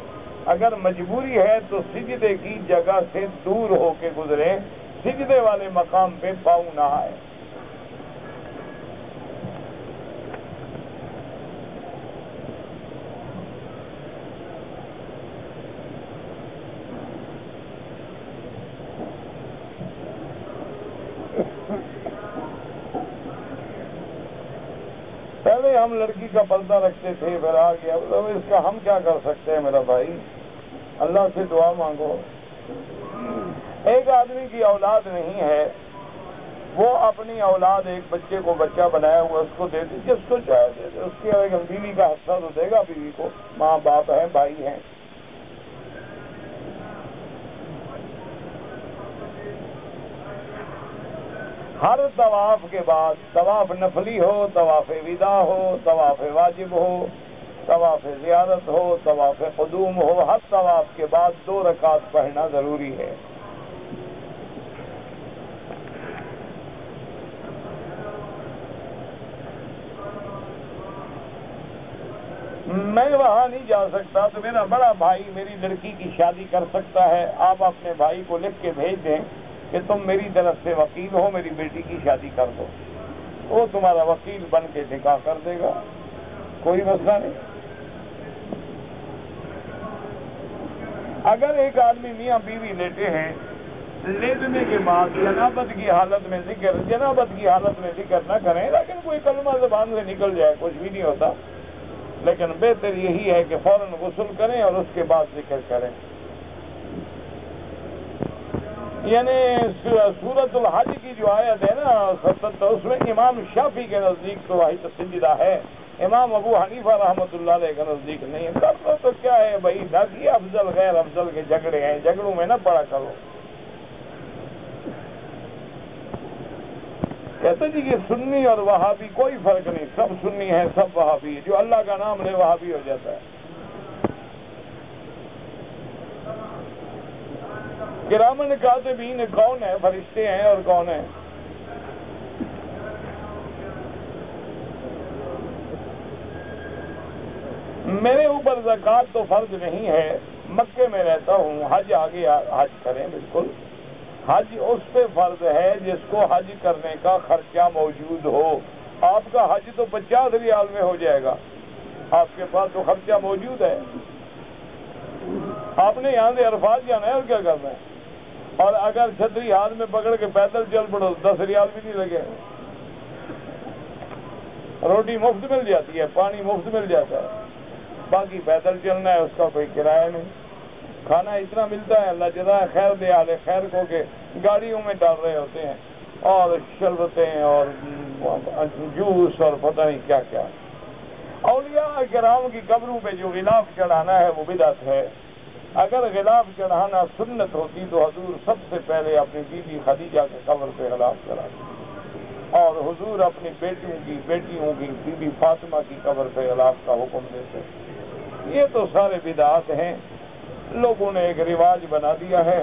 اگر مجبوری ہے تو سجدے کی جگہ سے دور ہو کے گزرے, سجدے والے مقام پہ پاؤں نہ آئے. پہلے ہم لڑکی کا پردہ رکھتے تھے, پھر آ گیا. اس کا ہم کیا کر سکتے ہیں میرا بھائی, اللہ سے دعا مانگو. ایک آدمی کی اولاد نہیں ہے, وہ اپنی اولاد ایک بچے کو بچہ بنایا ہوا اس کو دے دی, جس کو چاہے دے دی. اس کی ایک بیوی کا حصہ تو دے گا, بیوی کو, ماں باپ ہیں, بھائی ہیں. ہر طواف کے بعد, طواف نفلی ہو, طواف ودا ہو, طواف واجب ہو, طواف زیارت ہو، طواف قدوم ہو، ہر طواف کے بعد دو رکعت پڑھنا ضروری ہے۔ میں وہاں نہیں جا سکتا تو میرا بڑا بھائی میری لڑکی کی شادی کر سکتا ہے، آپ اپنے بھائی کو لکھ کے بھیج دیں کہ تم میری طرف سے وکیل ہو، میری بیٹی کی شادی کر دو، وہ تمہارا وکیل بن کے نکاح کر دے گا، کوئی مسئلہ نہیں۔ اگر ایک آدمی میاں بیوی لیٹے ہیں، لیٹنے کے بعد جنابت کی حالت میں ذکر جنابت کی حالت میں ذکر نہ کریں، لیکن کوئی کلمہ زبان سے نکل جائے کچھ بھی نہیں ہوتا، لیکن بہتر یہی ہے کہ فوراً غسل کریں اور اس کے بعد ذکر کریں۔ یعنی سورۃ الحج کی جو آیت ہے نا ستتر، اس میں امام شافعی کے نزدیک تو واحد سجدہ ہے، امام ابو حنیفہ رحمۃ اللہ علیہ کے نزدیک نہیں ہے۔ کرنا تو کیا ہے بھائی، نہ کہ افضل غیر افضل کے جھگڑے ہیں، جھگڑوں میں نہ پڑا کرو۔ کہتے جی کہ سنی اور وہابی کوئی فرق نہیں، سب سنی ہیں سب وہابی، جو اللہ کا نام لے وہابی ہو جاتا ہے۔ کرامن کاتبین کون ہے؟ فرشتے ہیں اور کون ہیں؟ میرے اوپر زکوٰۃ تو فرض نہیں ہے، مکے میں رہتا ہوں، حج آگے حج کریں، بالکل حج اس پہ فرض ہے جس کو حج کرنے کا خرچہ موجود ہو۔ آپ کا حج تو پچاس ریال میں ہو جائے گا، آپ کے پاس تو خرچہ موجود ہے، آپ نے یہاں سے عرفات جانا ہے اور کیا کرنا ہے، اور اگر چھتری ہاتھ میں پکڑ کے پیدل چل پڑو دس ریال بھی نہیں لگے، روٹی مفت مل جاتی ہے، پانی مفت مل جاتا ہے، باقی پیدل چلنا ہے، اس کا کوئی کرایہ نہیں، کھانا اتنا ملتا ہے، اللہ جزائے خیر دے اہل خیر کو، کہ گاڑیوں میں ڈال رہے ہوتے ہیں اور شربتیں اور جوس اور پتہ نہیں کیا کیا۔ اولیاء کرام کی قبروں پہ جو غلاف چڑھانا ہے وہ بدعت ہے، اگر غلاف چڑھانا سنت ہوتی تو حضور سب سے پہلے اپنی بیوی خدیجہ کے قبر پہ غلاف چڑھاتے، اور حضور اپنی بیٹیوں کی بیٹیوں کی بیوی فاطمہ کی قبر پہ غلاف کا حکم دیتے۔ یہ تو سارے بدعات ہیں، لوگوں نے ایک رواج بنا دیا ہے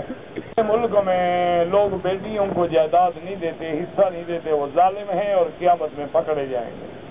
ملک میں، لوگ بیٹیوں کو جائیداد نہیں دیتے، حصہ نہیں دیتے، وہ ظالم ہیں اور قیامت میں پکڑے جائیں گے۔